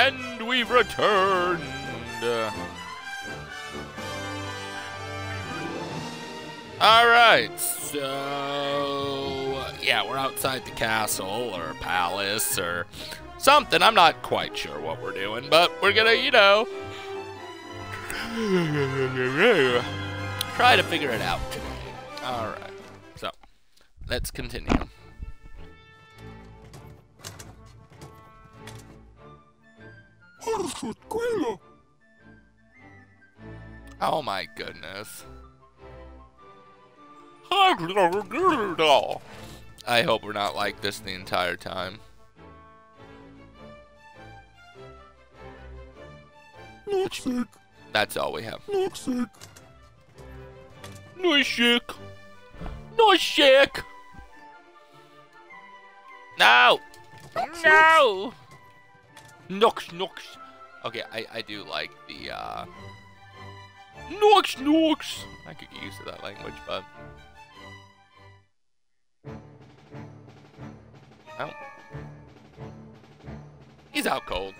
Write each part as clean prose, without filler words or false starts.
And we've returned! Alright, so... yeah, we're outside the castle, or palace, or something. I'm not quite sure what we're doing, but we're gonna, you know... try to figure it out today. Alright, so, let's continue. Oh my goodness. I hope we're not like this the entire time. That's all we have. No! No! Nooks, Nooks. Okay, I do like the, Nooks, Nooks! I could get used to that language, but... oh. He's out cold.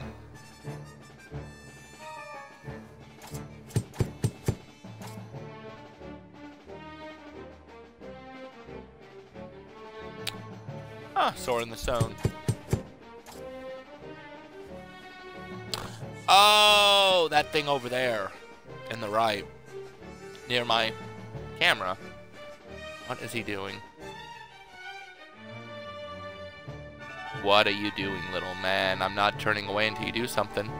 Ah, sword in the stone. Oh, that thing over there, in the right, near my camera. What is he doing? What are you doing, little man? I'm not turning away until you do something.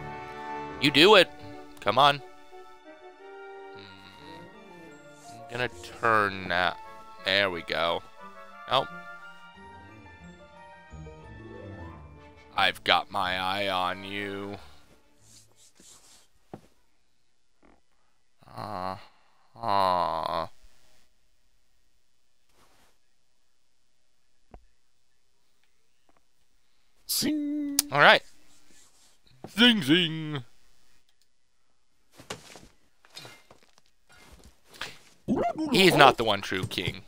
You do it. Come on. I'm gonna turn that. There we go. Nope. I've got my eye on you. Zing. All right. Zing, zing. He's not the one true king.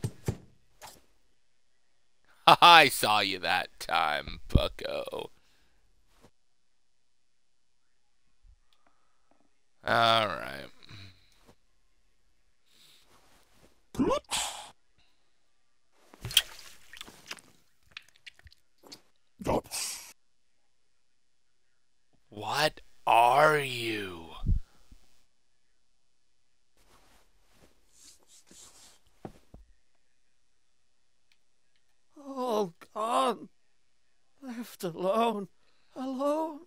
I saw you that time, Bucko. All right. What are you? All gone. Left alone. Alone.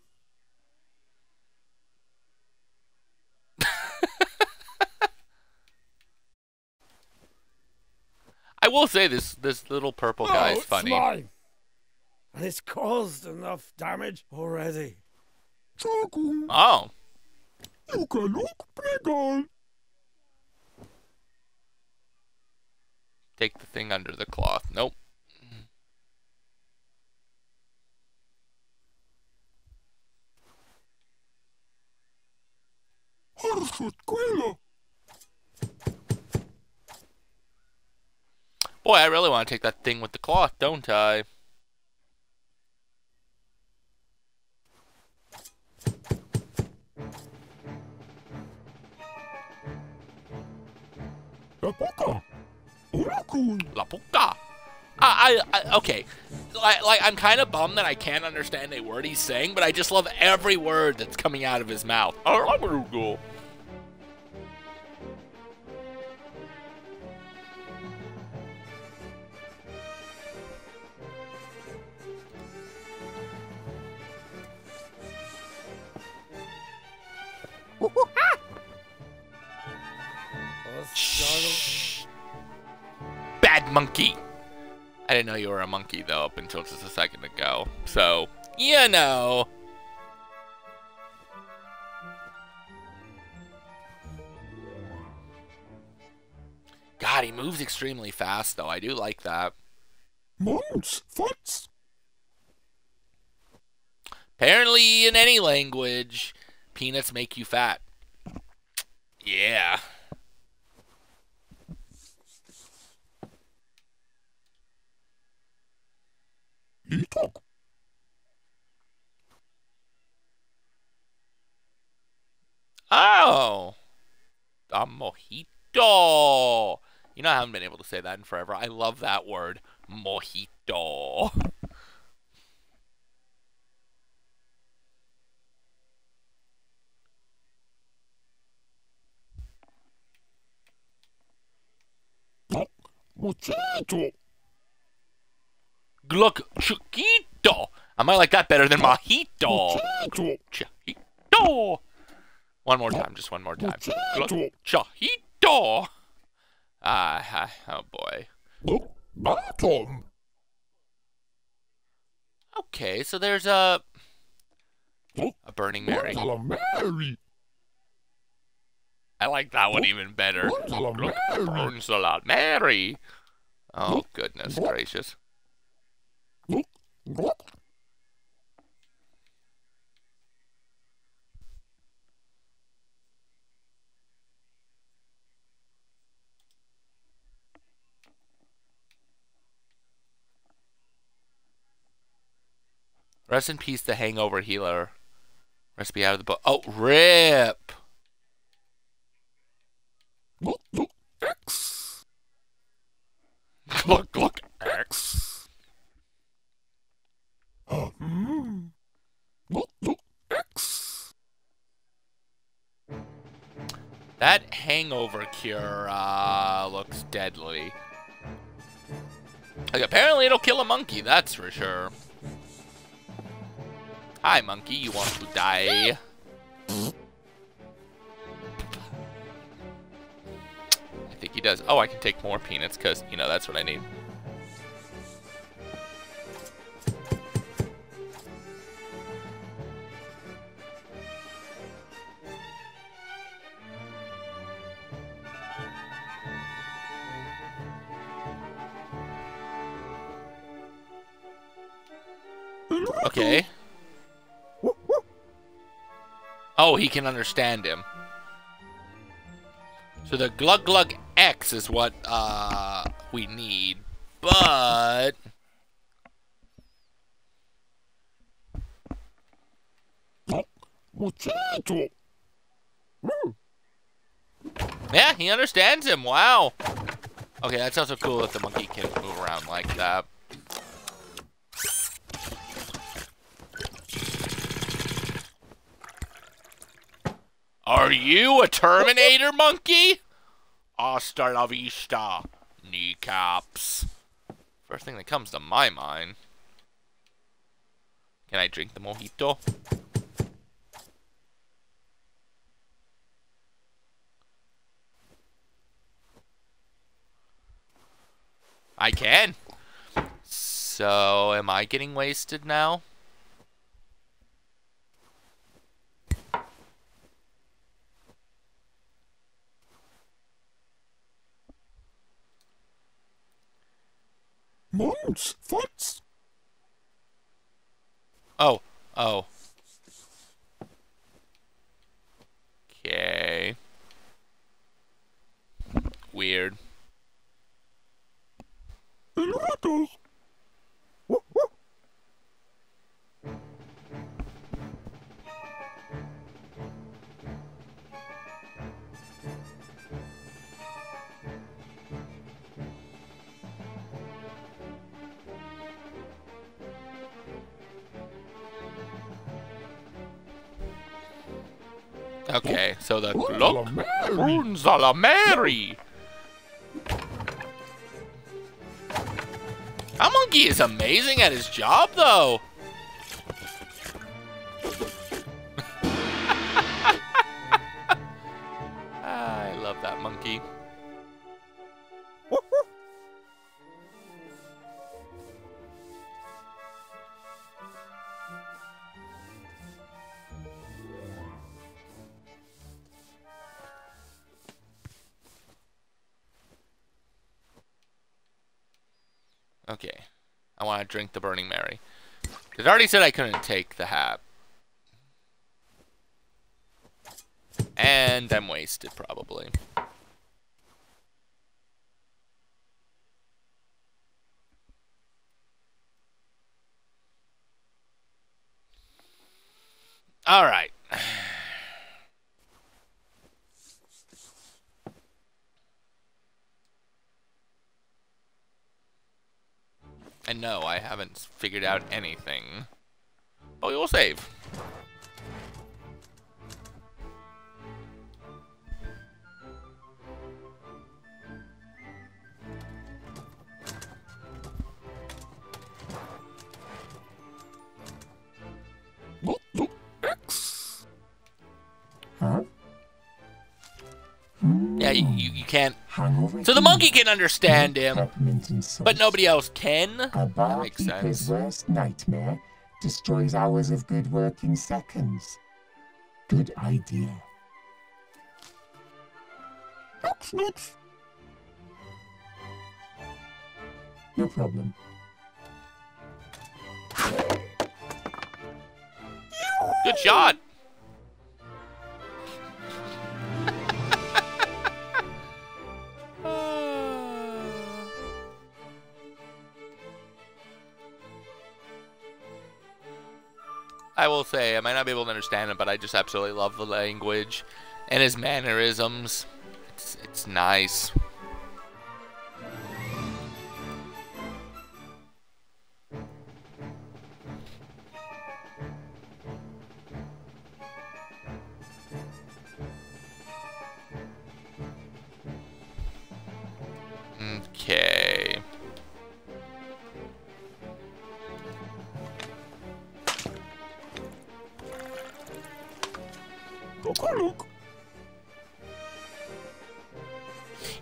I will say this little purple guy is funny. It's mine. And it's caused enough damage already. Choco. Oh. You can look bigger. Take the thing under the cloth. Nope. Boy, I really want to take that thing with the cloth, don't I? La poca. La poca. I okay. Like I'm kind of bummed that I can't understand a word he's saying, but I just love every word that's coming out of his mouth. I'm gonna go. Bad monkey. I didn't know you were a monkey though up until just a second ago. So, you know. God, he moves extremely fast though. I do like that. Moves fast. Apparently, in any language, peanuts make you fat. Yeah. a mojito. You know, I haven't been able to say that in forever. I love that word, mojito. Mojito. Gluck-chiquito. I might like that better than mojito. Gluck-chiquito. One more time, just one more time. Gluck-chiquito. Ah, oh boy. Gluck-bottom. Okay, so there's a Burning Mary. I like that one even better. Gluck-burns-a-la-mary. Oh, goodness gracious. Rest in peace, the Hangover Healer. Recipe out of the book. Oh, RIP! Glug Glug X. Glug Glug X. Glug Glug X. That hangover cure looks deadly. Like apparently it'll kill a monkey, that's for sure. Hi monkey, you want to die? I think he does. Oh, I can take more peanuts because, you know, that's what I need. Okay. Oh, he can understand him. So the Glug Glug X is what we need, but yeah, he understands him. Wow. Okay, that's also cool that the monkey can move around like that. Are you a Terminator monkey? Hasta la vista, kneecaps. First thing that comes to my mind. Can I drink the mojito? I can. So, am I getting wasted now? Mums, farts. Oh. Okay. Weird. Okay, so the Gluck-burns-a-la-mary. That monkey is amazing at his job, though. I love that monkey. Okay, I want to drink the Burning Mary. It already said I couldn't take the hat. And I'm wasted, probably. Alright. And no, I haven't figured out anything. But we will save. Yeah, you can't. So the monkey can understand him, but nobody else can. That makes sense. Worst nightmare destroys hours of good work in seconds. Good idea. No problem. Good shot. I will say, I might not be able to understand it, but I just absolutely love the language and his mannerisms. It's nice. Okay.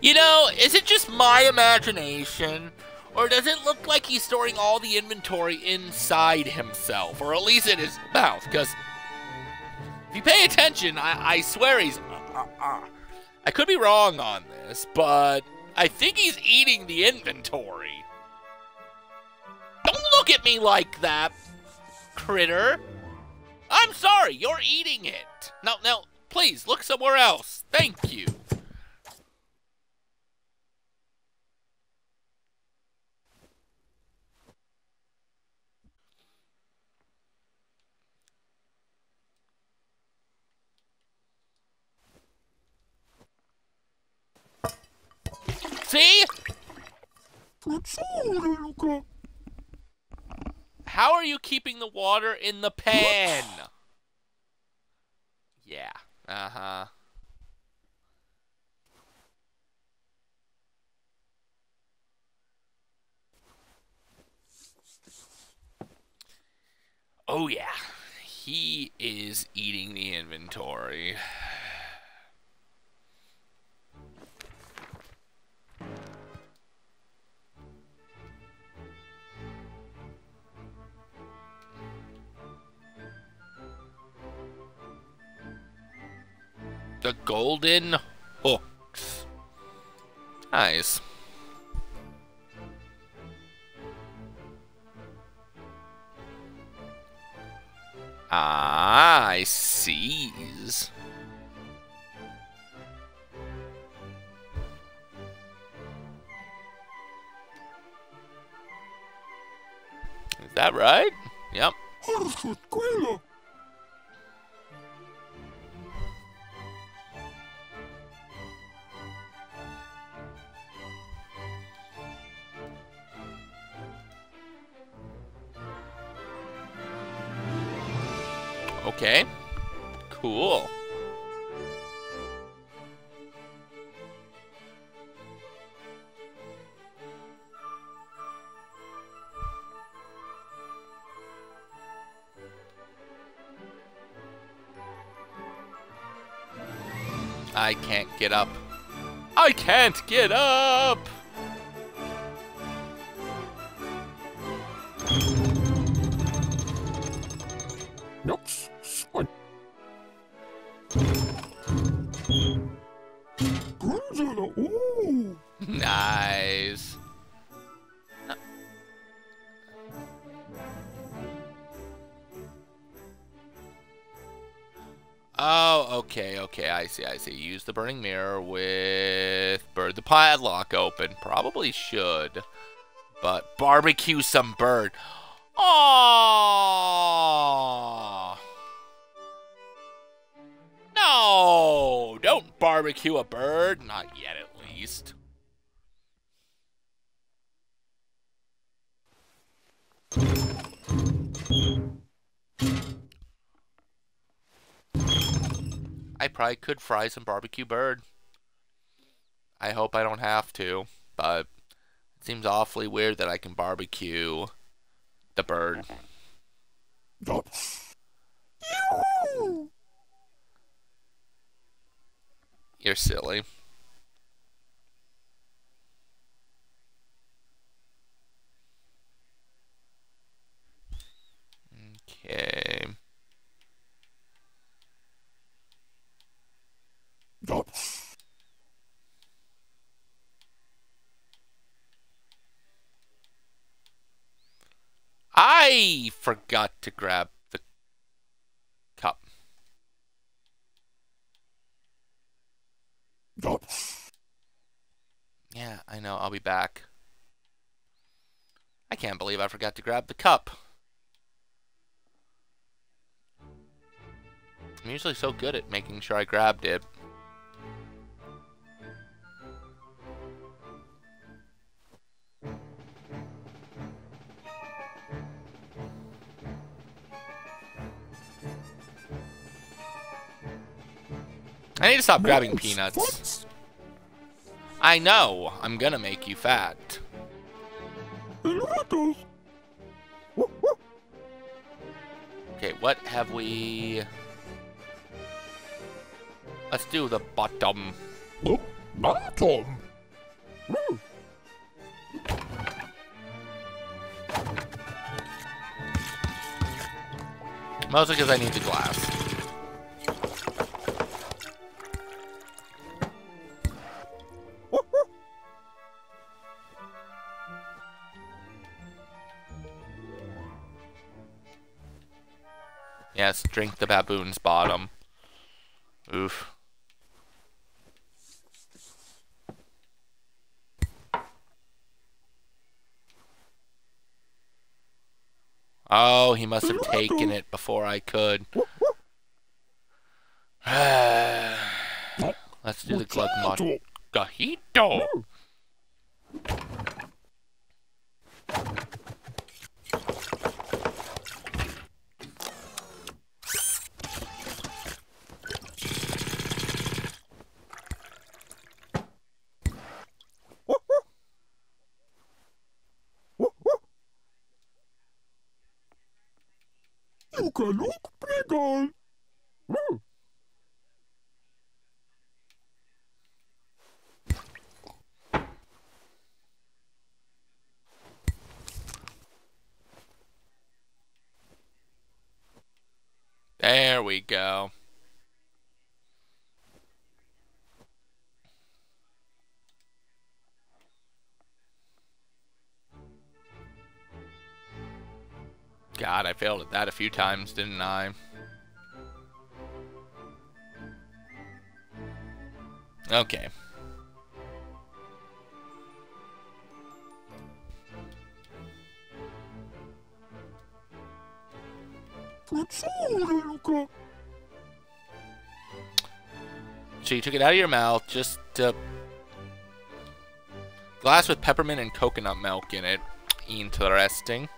You know, is it just my imagination, or does it look like he's storing all the inventory inside himself, or at least in his mouth? Because if you pay attention, I swear he's... I could be wrong on this, but I think he's eating the inventory. Don't look at me like that, critter. I'm sorry, you're eating it. No, please, look somewhere else. Thank you. See? How are you keeping the water in the pan? Yeah. Uh-huh. Oh, yeah. He is eating the inventory. The Golden Hooks. Nice. Ah, I sees. Is that right? Yep. Okay, cool. I can't get up. I can't get up! Nooks. Nice. Oh, okay, I see. Use the burning mirror with bird. The padlock open. Probably should. But barbecue some bird. Aww. No, don't barbecue a bird. Not yet, at least. I probably could fry some barbecue bird. I hope I don't have to, but it seems awfully weird that I can barbecue the bird. You're silly. Okay. I forgot to grab the cup. Yeah, I know. I'll be back. I can't believe I forgot to grab the cup. I'm usually so good at making sure I grabbed it. I need to stop grabbing peanuts. I know. I'm gonna make you fat. Okay, what have we... Let's do the bottom. Bottom? Mostly because I need the glass. Yes, drink the baboon's bottom. Oof. Oh, he must have taken it before I could. Let's do the glug mod. Gahito! There we go. God, I failed at that a few times, didn't I? Okay. So you took it out of your mouth, just glass with peppermint and coconut milk in it. Interesting.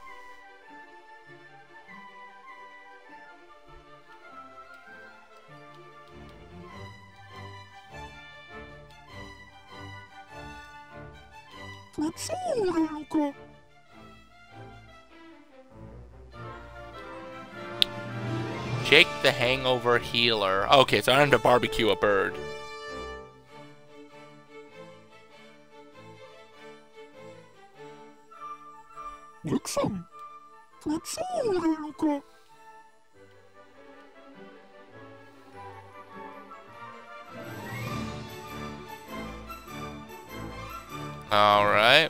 Jake the Hangover Healer. Okay, so I have to barbecue a bird. All right.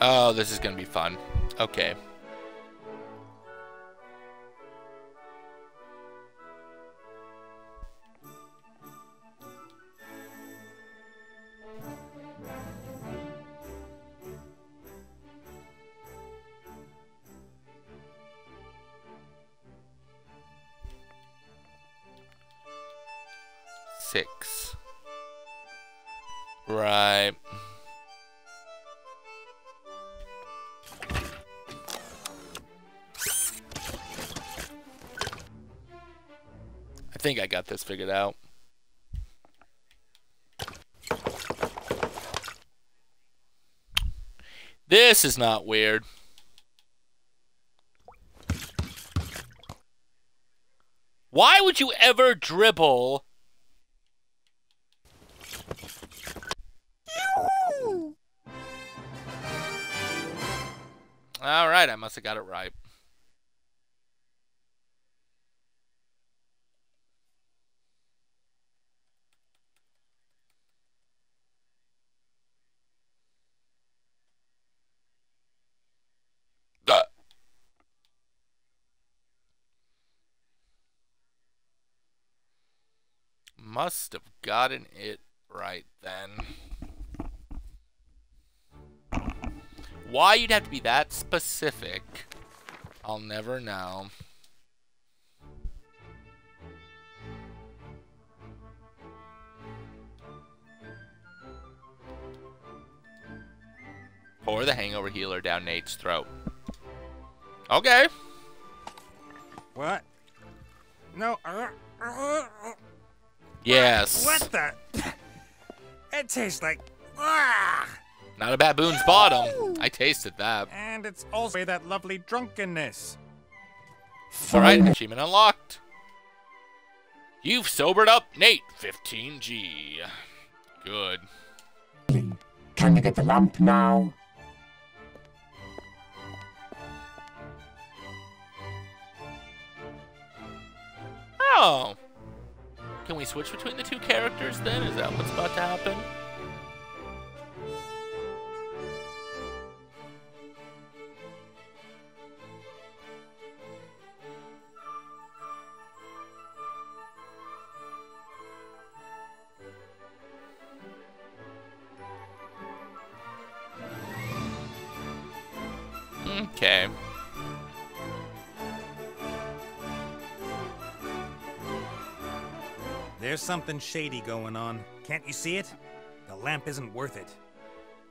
Oh, this is gonna be fun. Okay. Six. Right. I think I got this figured out. This is not weird. Why would you ever dribble? All right, I must have got it right. Must have gotten it right then. Why you'd have to be that specific, I'll never know. Pour the hangover healer down Nate's throat. Okay. What? No. Yes. What the? It tastes like... Not a baboon's bottom. I tasted that. And it's also that lovely drunkenness. Alright, achievement unlocked. You've sobered up, Nate. 15G. Good. Can you get the lamp now? Oh. Can we switch between the two characters then? Is that what's about to happen? Okay. There's something shady going on. Can't you see it? The lamp isn't worth it.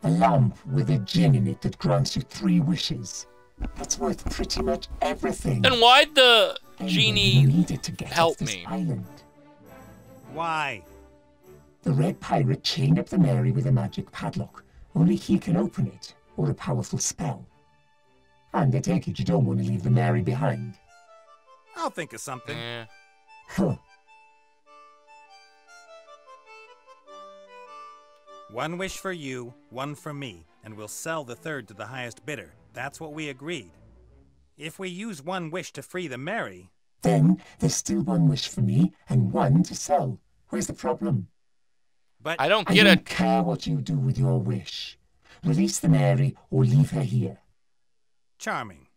The lamp with a gin in it that grants you 3 wishes. That's worth pretty much everything. Then why'd the genie help me? Island? Why? The red pirate chained up the Mary with a magic padlock. Only he can open it, or a powerful spell. And I take it you don't want to leave the Mary behind. I'll think of something. Yeah. Huh. 1 wish for you, 1 for me, and we'll sell the 3rd to the highest bidder. That's what we agreed. If we use 1 wish to free the Mary... Then there's still 1 wish for me and 1 to sell. Where's the problem? But I don't get it. I don't care what you do with your wish. Release the Mary or leave her here. Charming.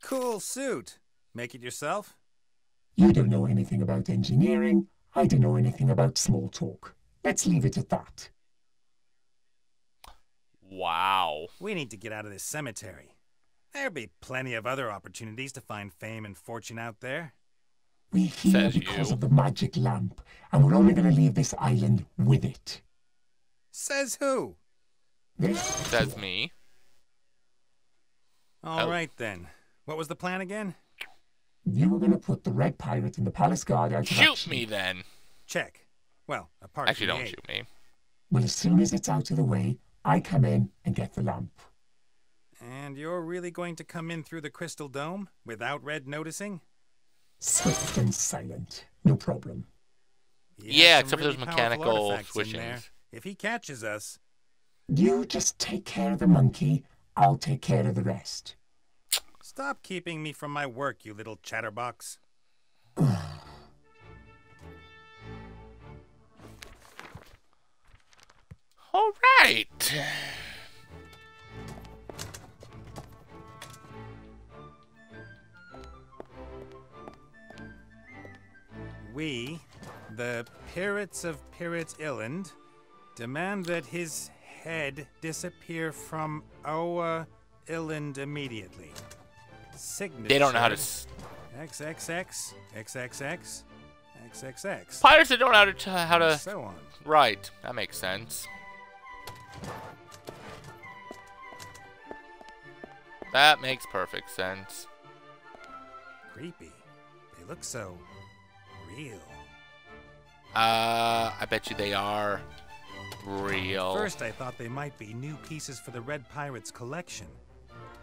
Cool suit. Make it yourself? You don't know anything about engineering. I don't know anything about small talk. Let's leave it at that. Wow. We need to get out of this cemetery. There'll be plenty of other opportunities to find fame and fortune out there. We're here because of the magic lamp, and we're only going to leave this island with it. Says who? This. Says me. All right, then. What was the plan again? You were going to put the red pirate in the palace guard out of action. Shoot me, then. Check. Well, apart from actually, don't shoot me. Well, as soon as it's out of the way, I come in and get the lamp. And you're really going to come in through the crystal dome without Red noticing? Swift and silent. No problem. Yeah, except for those mechanical swishings. If he catches us... You just take care of the monkey. I'll take care of the rest. Stop keeping me from my work, you little chatterbox. All right. We, the Pirates of Pirate Island, demand that his head disappear from our island immediately. Signature. They don't know how to XXX XXX XXX. Pirates that don't know how to so on. Right, that makes sense. That makes perfect sense. Creepy. They They look so real. I bet you they are real. First, I thought they might be new pieces for the Red Pirate's collection.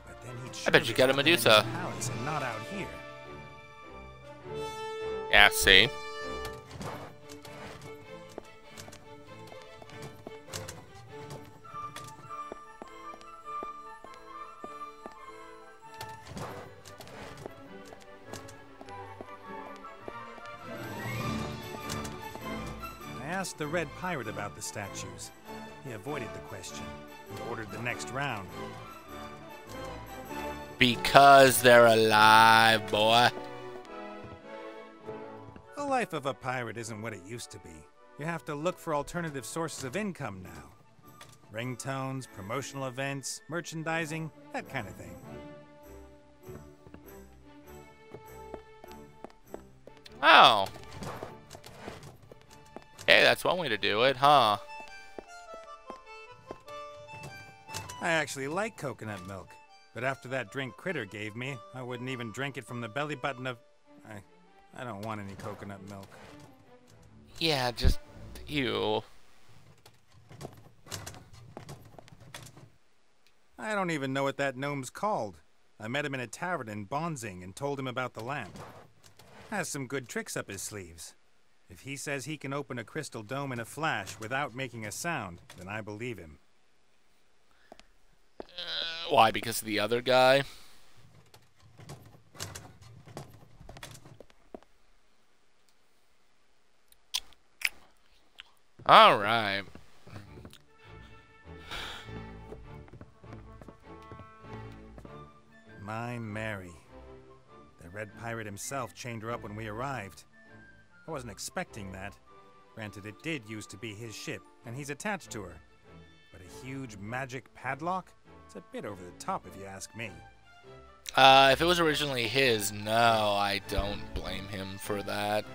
But then he I bet you got a Medusa. And not out here. Yeah, see? Asked the Red Pirate about the statues. He avoided the question and ordered the next round. Because they're alive, boy. The life of a pirate isn't what it used to be. You have to look for alternative sources of income now. Ringtones, promotional events, merchandising, that kind of thing. Oh. Hey, that's one way to do it, huh? I actually like coconut milk, but after that drink Critter gave me, I wouldn't even drink it from the belly button of... I don't want any coconut milk. Yeah, just... ew. I don't even know what that gnome's called. I met him in a tavern in Bonzing and told him about the lamp. Has some good tricks up his sleeves. If he says he can open a crystal dome in a flash without making a sound, then I believe him. Why? Because of the other guy? Alright. My Mary. The Red Pirate himself chained her up when we arrived. I wasn't expecting that. Granted, it did used to be his ship, and he's attached to her. But a huge magic padlock? It's a bit over the top, if you ask me. If it was originally his, no, I don't blame him for that.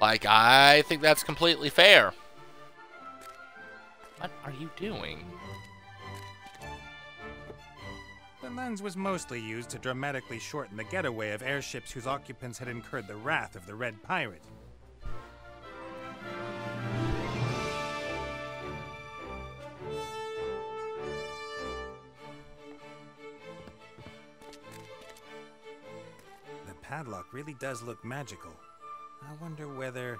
Like, I think that's completely fair. What are you doing? The lens was mostly used to dramatically shorten the getaway of airships whose occupants had incurred the wrath of the Red Pirate. The padlock really does look magical. I wonder whether...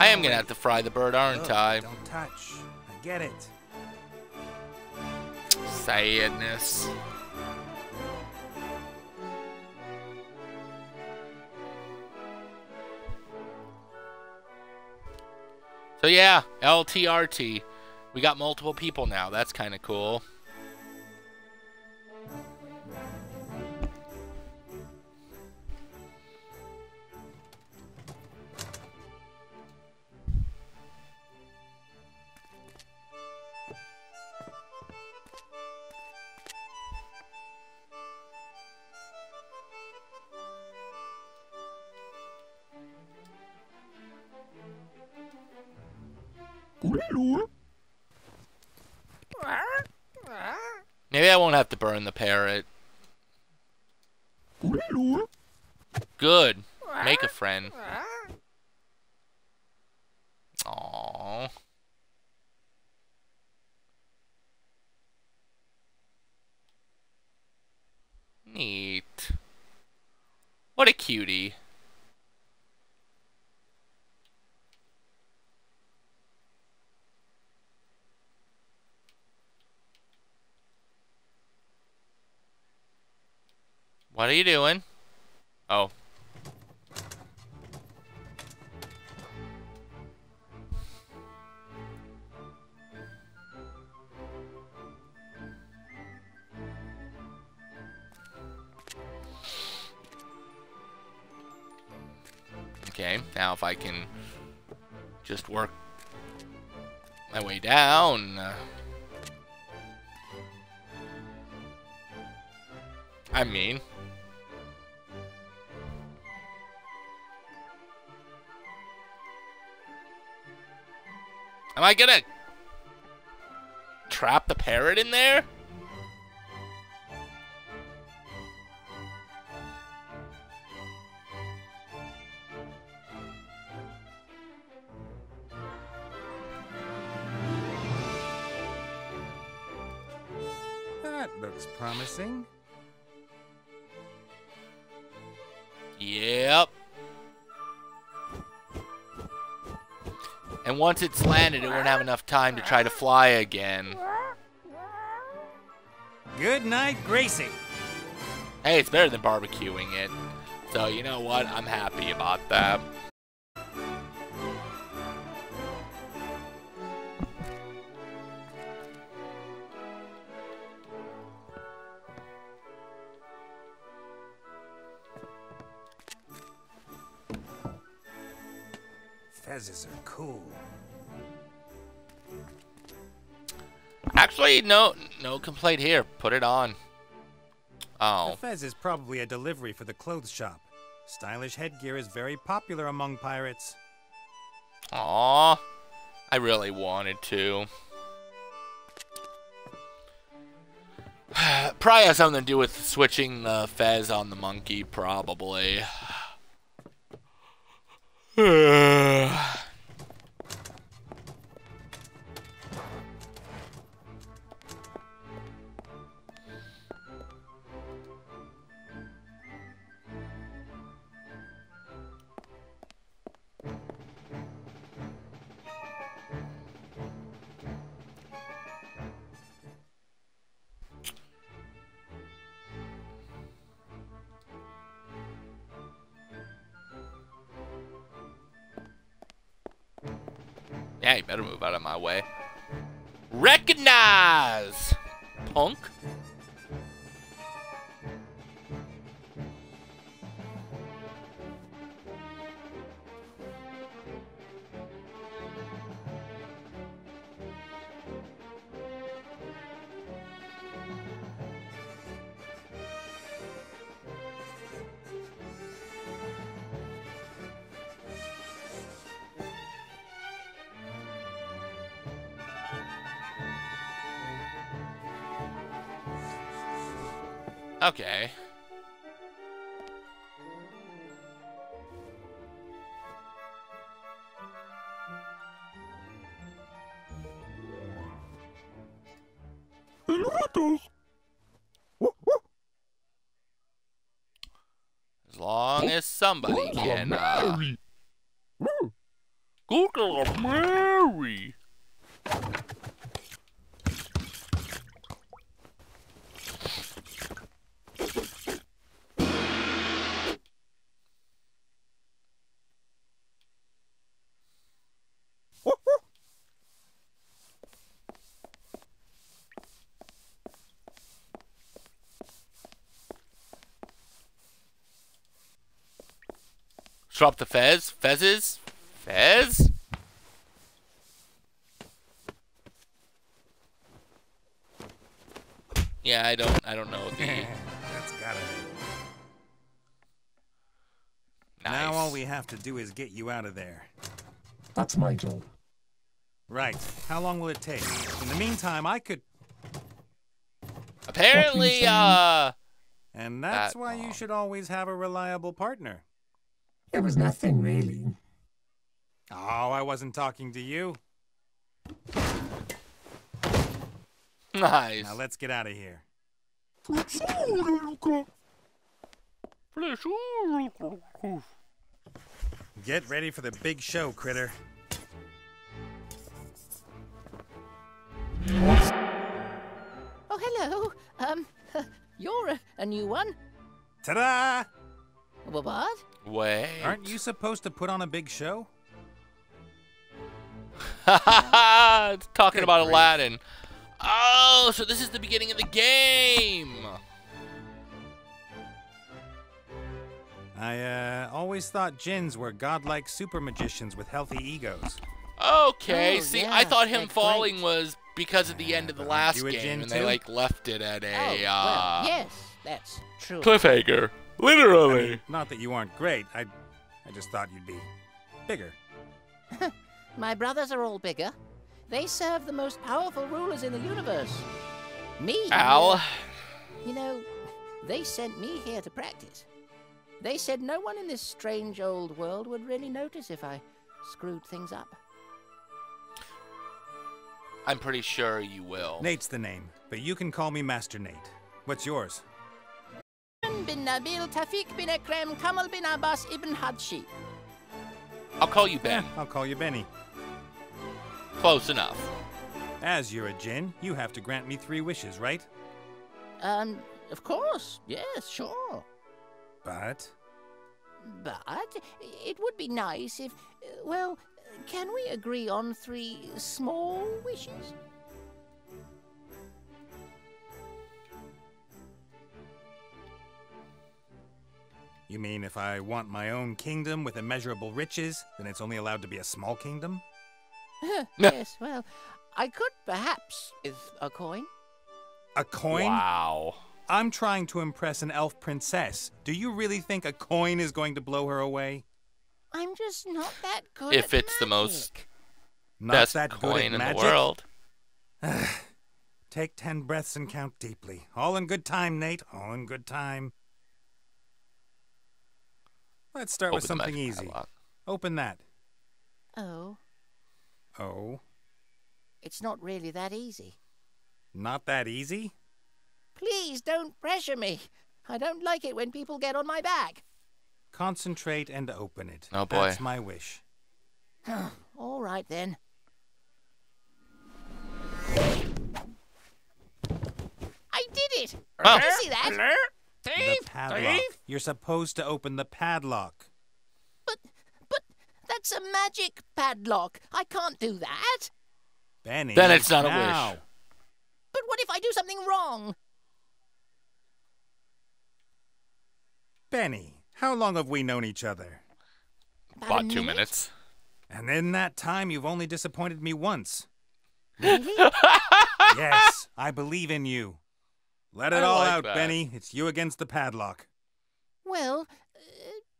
I am gonna have to fry the bird, aren't I? Don't touch. I get it. Sadness. So yeah, LTRT. We got multiple people now. That's kind of cool. Maybe I won't have to burn the parrot. Good. Make a friend. Aww. Neat. What a cutie. What are you doing? Oh. Okay, now if I can just work my way down. I mean... Am I gonna trap the parrot in there? That looks promising. Yep. And once it's landed, it won't have enough time to try to fly again. Good night, Gracie. Hey, it's better than barbecuing it. So, you know what? I'm happy about that. Fezzes are cool. Actually, no complaint here. Put it on. Oh. The fez is probably a delivery for the clothes shop. Stylish headgear is very popular among pirates. Aww. I really wanted to. Probably has something to do with switching the fez on the monkey, probably. Yeah, you better move out of my way. Recognize! Punk? Okay. As long as somebody can. Google Mary. Drop the fez. Fezzes. Fez? Yeah, I don't know. That's gotta be. Nice. Now all we have to do is get you out of there. That's my job. Right. How long will it take? In the meantime, I could... Apparently, And that's why you should always have a reliable partner. It was nothing, really. Oh, I wasn't talking to you. Nice. Now let's get out of here. Get ready for the big show, critter. Oh, hello. You're a new one. Ta-da! What? Wait. Aren't you supposed to put on a big show? Talking about Aladdin. Oh, so this is the beginning of the game. I always thought djinns were godlike super magicians with healthy egos. Okay, see, yeah, I thought him falling was because of the end of the last game, and they like left it at a yes, that's true. Cliffhanger. Literally. I mean, not that you aren't great. I just thought you'd be bigger. My brothers are all bigger. They serve the most powerful rulers in the universe. Me? Ow. You know, they sent me here to practice. They said no one in this strange old world would really notice if I screwed things up. I'm pretty sure you will. Nate's the name, but you can call me Master Nate. What's yours? I'll call you Ben. I'll call you Benny. Close enough. As you're a djinn, you have to grant me 3 wishes, right? Of course. Yes, sure. But? But it would be nice if, well, can we agree on 3 small wishes? You mean if I want my own kingdom with immeasurable riches, then it's only allowed to be a small kingdom? Yes, well, I could perhaps with a coin. A coin? Wow. I'm trying to impress an elf princess. Do you really think a coin is going to blow her away? I'm just not that good at magic. If it's the most best coin in the world. Take 10 breaths and count deeply. All in good time, Nate. All in good time. Let's start with something easy. Open that. Oh. Oh. It's not really that easy. Not that easy? Please don't pressure me. I don't like it when people get on my back. Concentrate and open it. Oh, boy. That's my wish. All right, then. I did it! Oh. Did you see that? Thief! The padlock. Thief? You're supposed to open the padlock. But that's a magic padlock. I can't do that. Benny, then it's not a wish. But what if I do something wrong? Benny, how long have we known each other? About 2 minutes. And in that time, you've only disappointed me once. Really? Yes, I believe in you. Let it all out, Benny. It's you against the padlock. Well,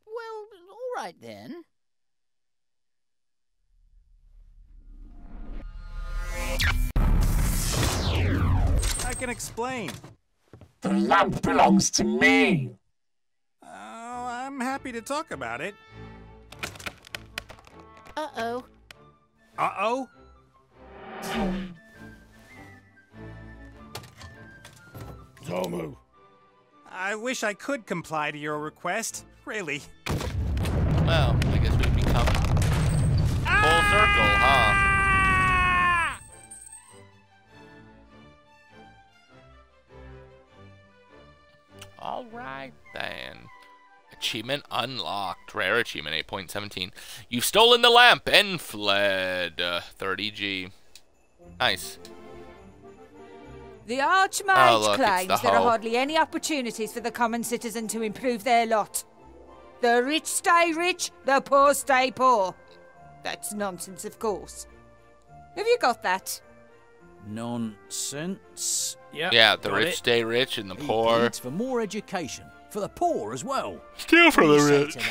well, all right then. I can explain. The lamp belongs to me. I'm happy to talk about it. Uh-oh. Uh-oh? Zomu. I wish I could comply to your request, really. Well, I guess we've become full circle, huh? All right, then. Achievement unlocked. Rare achievement 8.17. You've stolen the lamp and fled. 30G. Nice. The Archmage claims there are hardly any opportunities for the common citizen to improve their lot. The rich stay rich, the poor stay poor. That's nonsense, of course. Have you got that? Nonsense? Yep, yeah, the rich stay rich and the poor. It's for more education. For the poor as well. Still for the rich.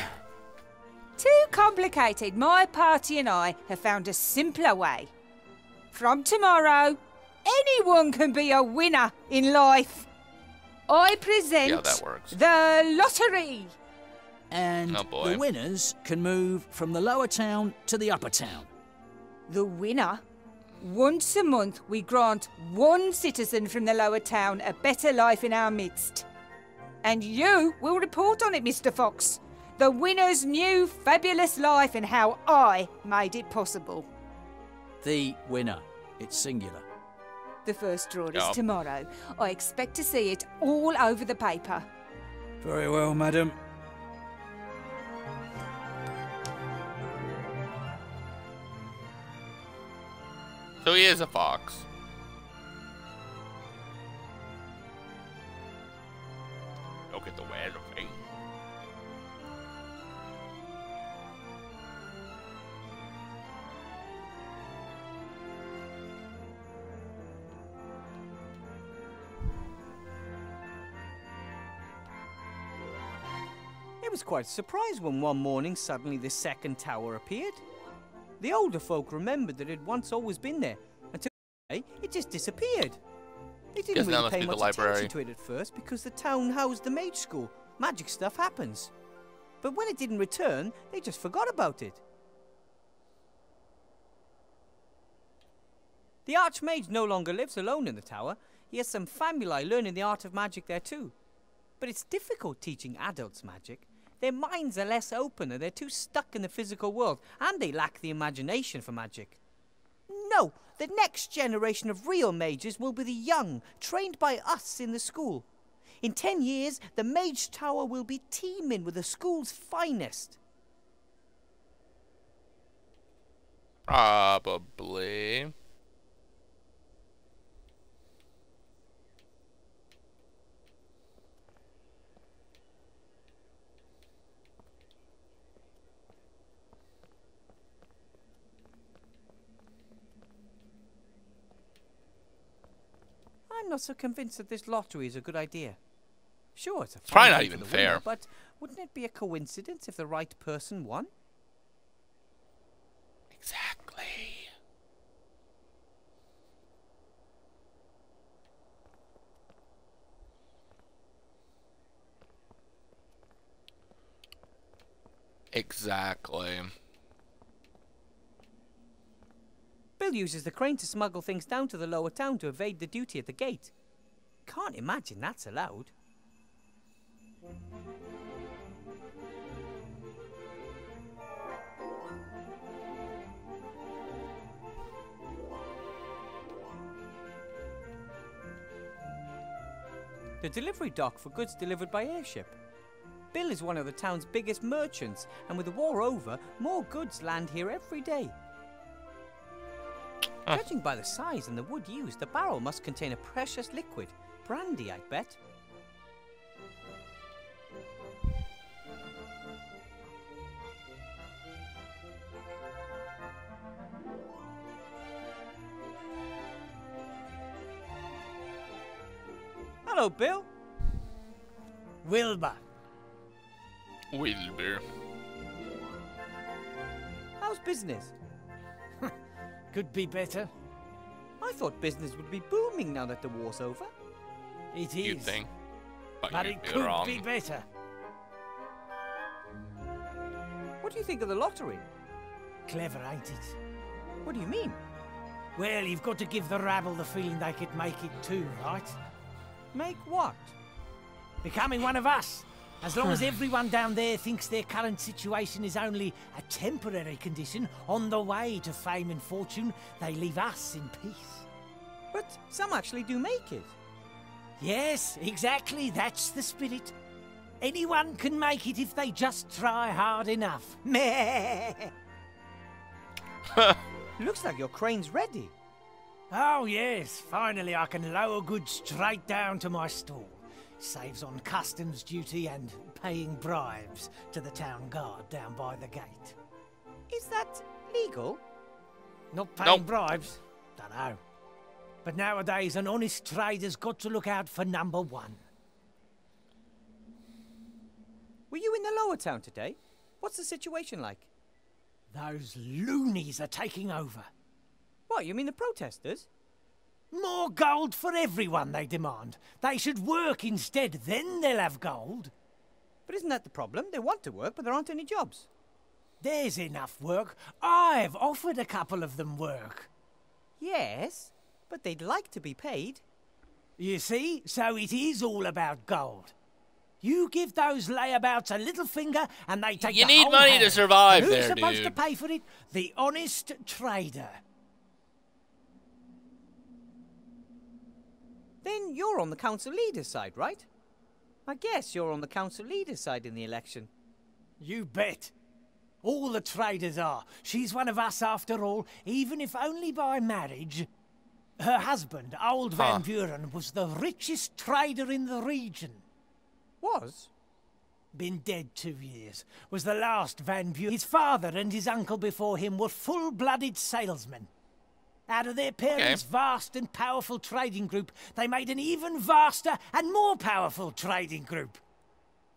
Too complicated. My party and I have found a simpler way. From tomorrow, anyone can be a winner in life. I present the lottery. And the winners can move from the lower town to the upper town. The winner? Once a month, we grant 1 citizen from the lower town a better life in our midst. And you will report on it, Mr. Fox. The winner's new fabulous life and how I made it possible. The winner. It's singular. The first draw is tomorrow. I expect to see it all over the paper. Very well, madam. So he is a fox. Look at the weathervane. It was quite a surprise when one morning suddenly the second tower appeared. The older folk remembered that it had once always been there, It just disappeared. They didn't really pay much attention to it at first because the town housed the mage school. Magic stuff happens. But when it didn't return, they just forgot about it. The Archmage no longer lives alone in the tower. He has some family learning the art of magic there too. But it's difficult teaching adults magic. Their minds are less open and they're too stuck in the physical world, and they lack the imagination for magic. No, the next generation of real mages will be the young, trained by us in the school. In 10 years, the Mage Tower will be teeming with the school's finest. Probably. I'm not so convinced that this lottery is a good idea. Sure, it's a probably not even fair, winner, but wouldn't it be a coincidence if the right person won? Exactly. Exactly. Bill uses the crane to smuggle things down to the lower town to evade the duty at the gate. Can't imagine that's allowed. The delivery dock for goods delivered by airship. Bill is one of the town's biggest merchants, and with the war over, more goods land here every day. Judging by the size and the wood used, the barrel must contain a precious liquid. Brandy, I bet. Hello, Bill. Wilbur. Wilbur. How's business? Could be better. I thought business would be booming now that the war's over. It is. You'd think, but it could be better. What do you think of the lottery? Clever, ain't it? What do you mean? Well, you've got to give the rabble the feeling they could make it too, right? Make what? Becoming one of us. As long as everyone down there thinks their current situation is only a temporary condition on the way to fame and fortune, they leave us in peace. But some actually do make it. Yes, exactly. That's the spirit. Anyone can make it if they just try hard enough. Meh. Looks like your crane's ready. Oh, yes. Finally, I can lower goods straight down to my stall. Saves on customs duty and paying bribes to the town guard down by the gate. Is that legal? Not paying bribes? Dunno. But nowadays an honest trader's got to look out for number one. Were you in the lower town today? What's the situation like? Those loonies are taking over. What, you mean the protesters? More gold for everyone, they demand. They should work instead, then they'll have gold. But isn't that the problem? They want to work, but there aren't any jobs. There's enough work. I've offered a couple of them work. Yes, but they'd like to be paid. You see, so it is all about gold. You give those layabouts a little finger and they take the whole hand. You need money to survive there, dude. Who's supposed to pay for it? The honest trader. Then you're on the council leader's side, right? I guess you're on the council leader's side in the election. You bet. All the traders are. She's one of us after all, even if only by marriage. Her husband, old Van Buren, was the richest trader in the region. Was? Been dead 2 years. Was the last Van Buren. His father and his uncle before him were full-blooded salesmen. Out of their parents' vast and powerful trading group, they made an even vaster and more powerful trading group.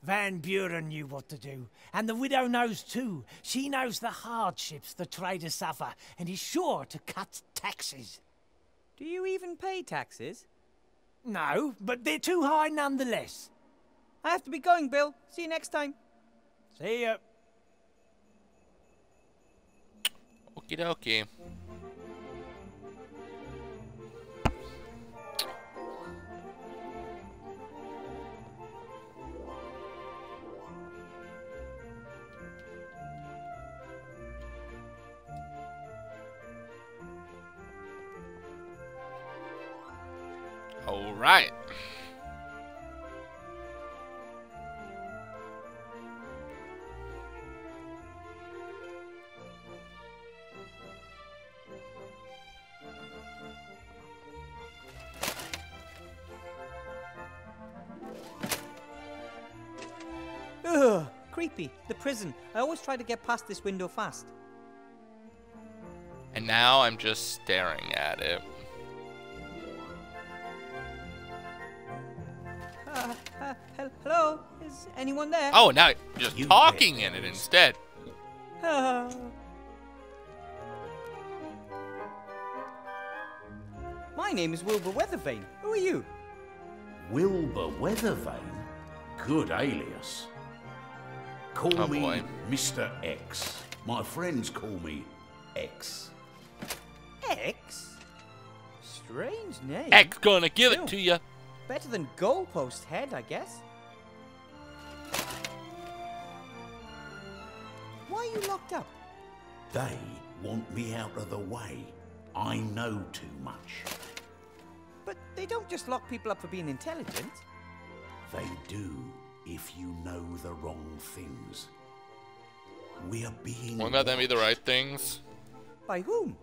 Van Buren knew what to do, and the widow knows too. She knows the hardships the traders suffer and is sure to cut taxes. Do you even pay taxes? No, but they're too high nonetheless. I have to be going, Bill. See you next time. See ya. Okie dokie. All right. Ugh, creepy. The prison. I always try to get past this window fast. And now I'm just staring at it. Hello? Is anyone there? Oh, now just you talking in it instead. My name is Wilbur Weathervane. Who are you? Wilbur Weathervane? Good alias. Call me Mr. X. My friends call me X. X? Strange name. X gonna give it to you. Better than goalpost head, I guess. Why are you locked up? They want me out of the way. I know too much. But they don't just lock people up for being intelligent. They do if you know the wrong things. We are being watched. Won't that be the right things? By whom?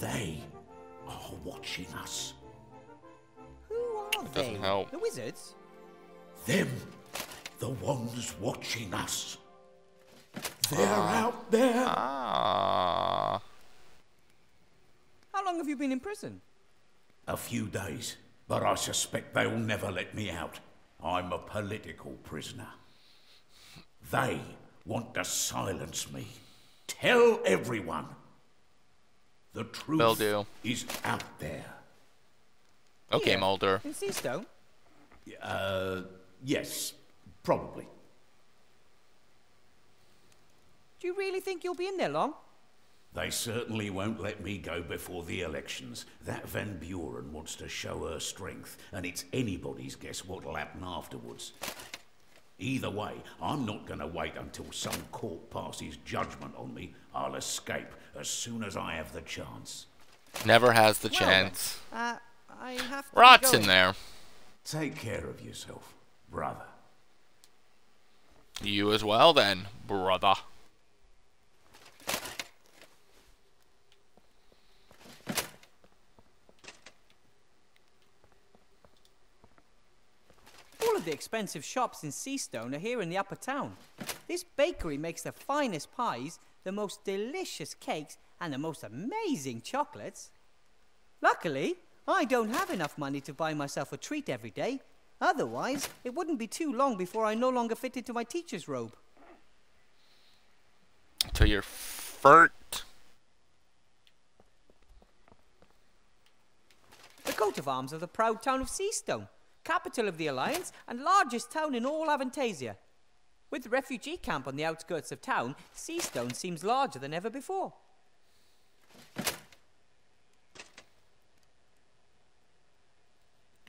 They are watching us. It doesn't help. The wizards? Them. The ones watching us. They're out there. How long have you been in prison? A few days, but I suspect they'll never let me out. I'm a political prisoner. They want to silence me. Tell everyone. The truth is out there. Okay, yeah. Mulder. In Seastone? Yes, probably. Do you really think you'll be in there long? They certainly won't let me go before the elections. That Van Buren wants to show her strength, and it's anybody's guess what'll happen afterwards. Either way, I'm not going to wait until some court passes judgment on me. I'll escape as soon as I have the chance. Never has the chance. I have to Rot's in there. Take care of yourself, brother. You as well then, brother. All of the expensive shops in Seastone are here in the upper town. This bakery makes the finest pies, the most delicious cakes, and the most amazing chocolates. Luckily, I don't have enough money to buy myself a treat every day. Otherwise, it wouldn't be too long before I no longer fit into my teacher's robe. To your furt. The coat of arms of the proud town of Seastone, capital of the Alliance and largest town in all Avantasia. With the refugee camp on the outskirts of town, Seastone seems larger than ever before.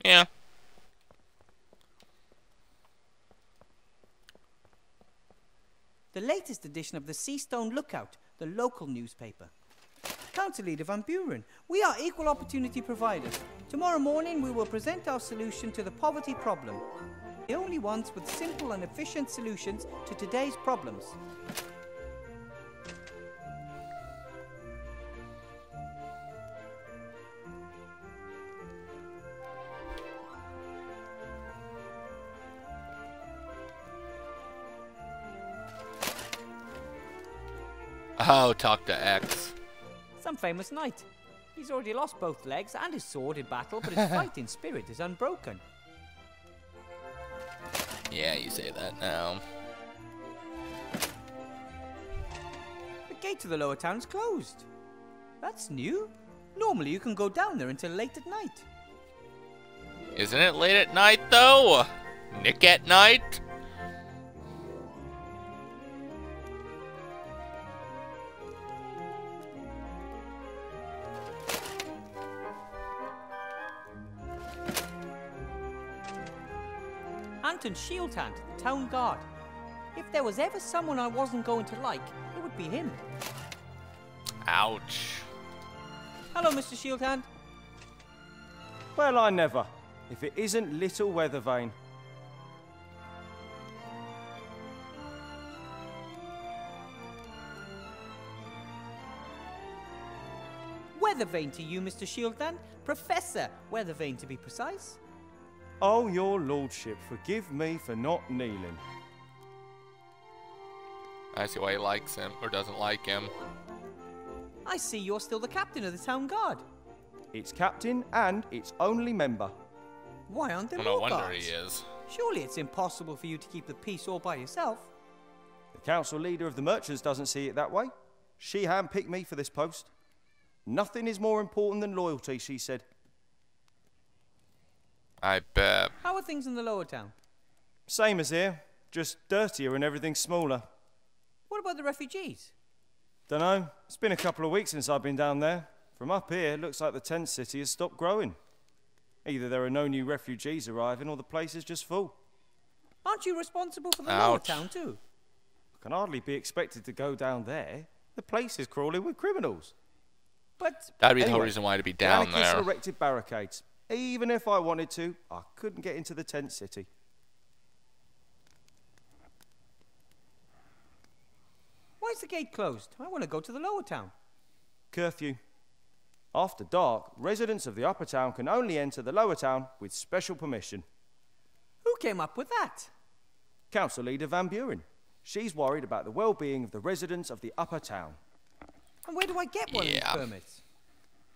Yeah. The latest edition of the Seastone Lookout, the local newspaper. Council Leader Van Buren, we are equal opportunity providers. Tomorrow morning we will present our solution to the poverty problem. The only ones with simple and efficient solutions to today's problems. Oh, talk to X. Some famous knight. He's already lost both legs and his sword in battle, but his fighting spirit is unbroken. Yeah, you say that now. The gate to the lower town's closed. That's new. Normally you can go down there until late at night. Isn't it late at night though? Nick at night? Anton Shieldhand, the town guard. If there was ever someone I wasn't going to like, it would be him. Ouch. Hello, Mr. Shieldhand. Well, I never. If it isn't little Weathervane. Weathervane to you, Mr. Shieldhand. Professor Weathervane, to be precise. Oh, your lordship, forgive me for not kneeling. I see why he likes him, or doesn't like him. I see you're still the captain of the town guard. It's captain and its only member. Why aren't there more guards? No wonder he is. Surely it's impossible for you to keep the peace all by yourself. The council leader of the merchants doesn't see it that way. She handpicked me for this post. Nothing is more important than loyalty, she said. I bet. How are things in the lower town? Same as here, just dirtier and everything smaller. What about the refugees? Dunno. It's been a couple of weeks since I've been down there. From up here, it looks like the tent city has stopped growing. Either there are no new refugees arriving or the place is just full. Aren't you responsible for the lower town too? I can hardly be expected to go down there. The place is crawling with criminals. But that'd be the whole reason why to be down there. I erected barricades. Even if I wanted to, I couldn't get into the tent city. Why is the gate closed? I want to go to the lower town. Curfew. After dark, residents of the upper town can only enter the lower town with special permission. Who came up with that? Council leader Van Buren. She's worried about the well-being of the residents of the upper town. And where do I get one of these permits?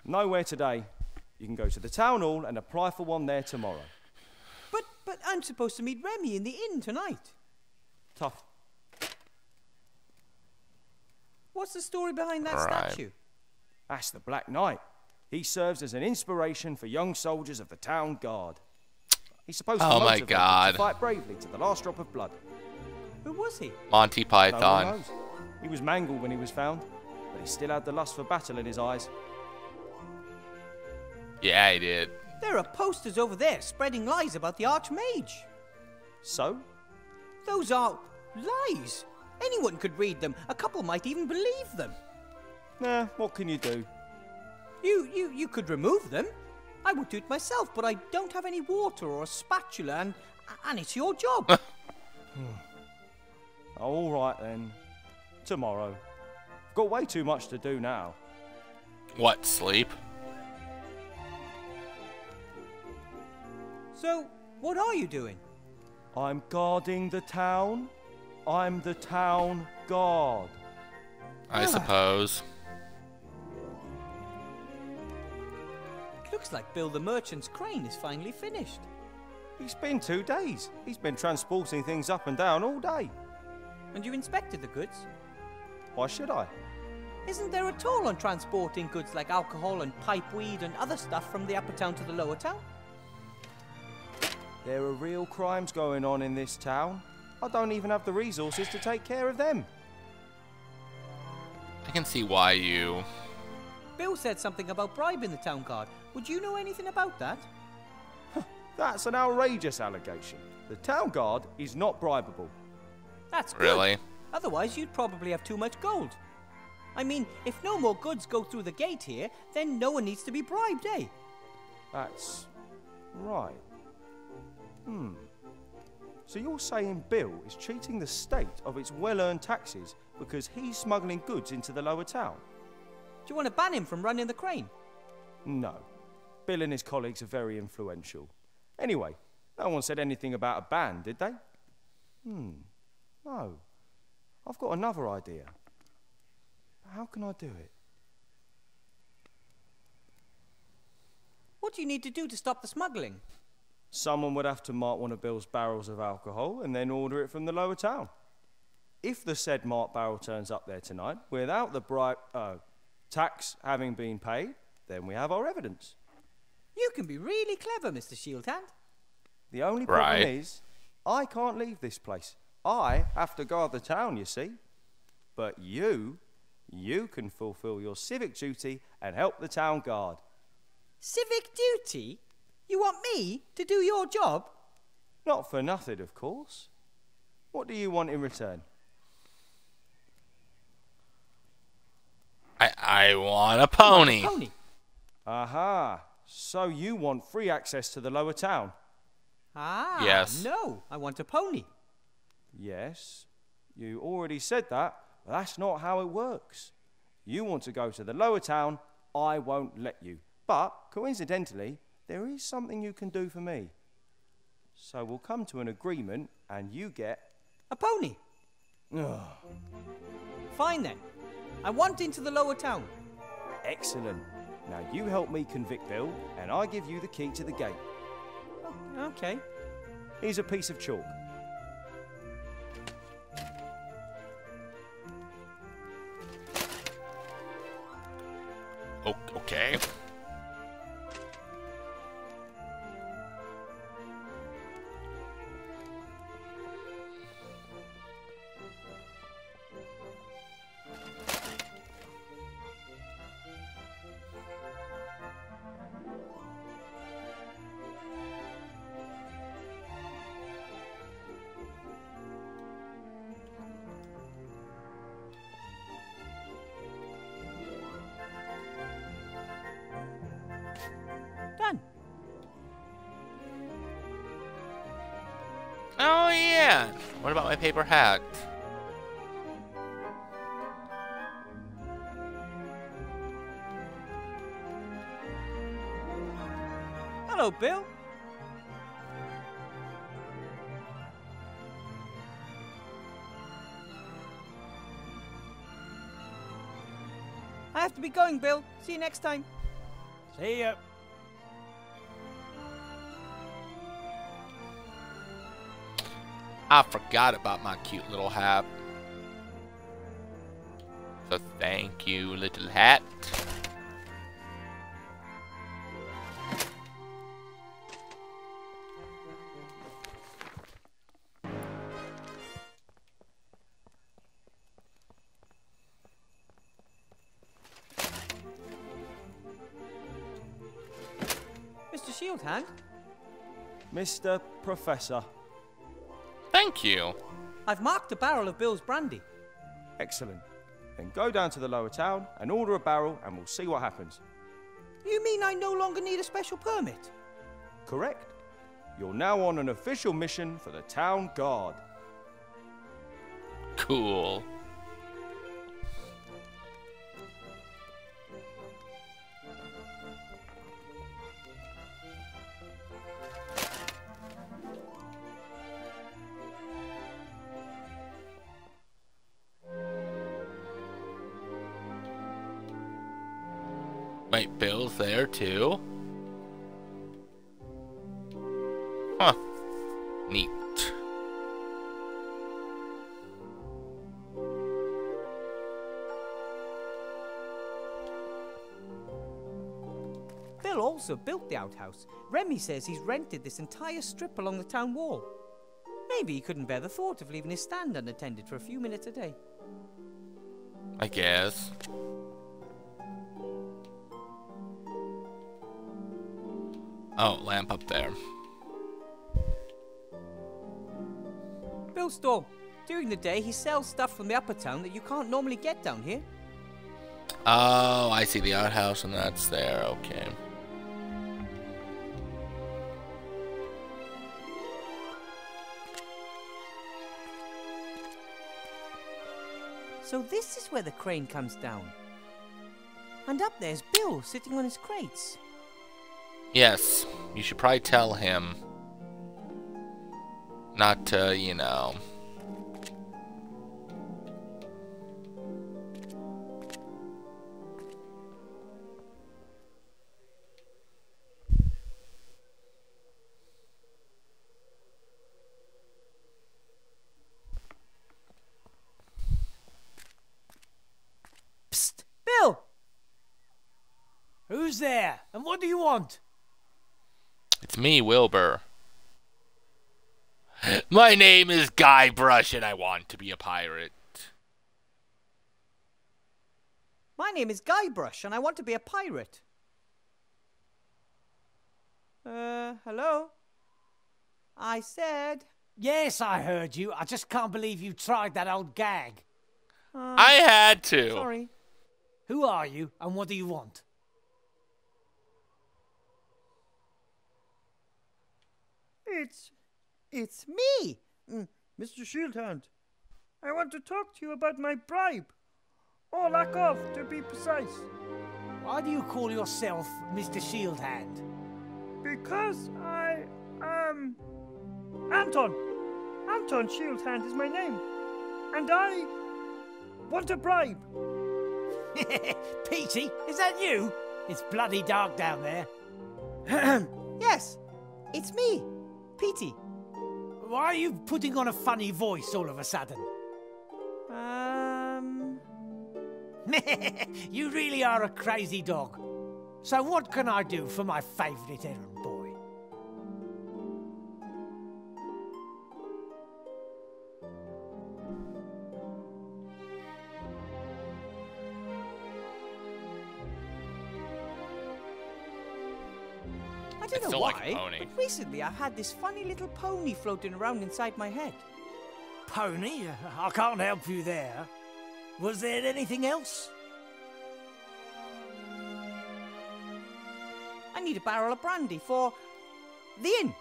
Nowhere today. You can go to the town hall and apply for one there tomorrow. But I'm supposed to meet Remy in the inn tonight. Tough. What's the story behind that statue? That's the Black Knight. He serves as an inspiration for young soldiers of the town guard. He's supposed to motivate them to fight bravely to the last drop of blood. Who was he? Monty Python. No one knows. He was mangled when he was found, but he still had the lust for battle in his eyes. Yeah, he did. There are posters over there spreading lies about the Archmage. So? Those are lies. Anyone could read them. A couple might even believe them. Nah, what can you do? You could remove them. I would do it myself, but I don't have any water or a spatula, and it's your job. All right, then. Tomorrow. I've got way too much to do now. What, sleep? So, what are you doing? I'm guarding the town. I'm the town guard. I suppose. It looks like Bill the Merchant's crane is finally finished. It's been 2 days. He's been transporting things up and down all day. And you inspected the goods? Why should I? Isn't there a toll on transporting goods like alcohol and pipeweed and other stuff from the upper town to the lower town? There are real crimes going on in this town. I don't even have the resources to take care of them. I can see why you... Bill said something about bribing the town guard. Would you know anything about that? That's an outrageous allegation. The town guard is not bribable. That's good. Really? Otherwise, you'd probably have too much gold. I mean, if no more goods go through the gate here, then no one needs to be bribed, eh? That's right. Hmm. So you're saying Bill is cheating the state of its well-earned taxes because he's smuggling goods into the lower town? Do you want to ban him from running the crane? No. Bill and his colleagues are very influential. Anyway, no one said anything about a ban, did they? No. I've got another idea. How can I do it? What do you need to do to stop the smuggling? Someone would have to mark one of Bill's barrels of alcohol and then order it from the lower town. If the said marked barrel turns up there tonight without the bribe tax having been paid, Then we have our evidence. You can be really clever, Mr. Shieldhand. The only problem is, I can't leave this place. I have to guard the town, you see. But you can fulfill your civic duty and help the town guard. Civic duty? You want me to do your job? Not for nothing, of course. What do you want in return? I want a pony. You want a pony? Aha. So you want free access to the lower town? Ah, yes. No, I want a pony. Yes, you already said that. That's not how it works. You want to go to the lower town, I won't let you. But, coincidentally, there is something you can do for me. So we'll come to an agreement and you get... a pony. Fine then. I want into the lower town. Excellent. Now you help me convict Bill and I give you the key to the gate. Oh, okay. Here's a piece of chalk. Oh, okay. What about my paper hat? Hello, Bill. I have to be going, Bill. See you next time. See ya. I forgot about my cute little hat. So thank you, little hat. Mr. Shieldhand? Mr. Professor. Thank you. I've marked a barrel of Bill's brandy. Excellent. Then go down to the lower town and order a barrel and we'll see what happens. You mean I no longer need a special permit? Correct. You're now on an official mission for the town guard. Cool. Wait, Bill's there too? Huh. Neat. Bill also built the outhouse. Remy says he's rented this entire strip along the town wall. Maybe he couldn't bear the thought of leaving his stand unattended for a few minutes a day. I guess. Oh, lamp up there. Bill Storm, during the day he sells stuff from the upper town that you can't normally get down here. Oh, I see the outhouse and that's there, okay. So this is where the crane comes down. And up there's Bill sitting on his crates. Yes, you should probably tell him not to, you know. Who's there? And what do you want? It's me, Wilbur. My name is Guybrush, and I want to be a pirate. My name is Guybrush, and I want to be a pirate. Hello? I said... Yes, I heard you. I just can't believe you tried that old gag. I had to. Sorry. Who are you, and what do you want? It's me, Mr. Shieldhand. I want to talk to you about my bribe. Or lack of, to be precise. Why do you call yourself Mr. Shieldhand? Because I am... Anton! Anton Shieldhand is my name. And I... want a bribe. Petey, is that you? It's bloody dark down there. Yes, it's me, Petey. Why are you putting on a funny voice all of a sudden? You really are a crazy dog. So what can I do for my favourite errand boy? I don't know why, but recently I've had this funny little pony floating around inside my head. Pony? I can't help you there. Was there anything else? I need a barrel of brandy for the inn.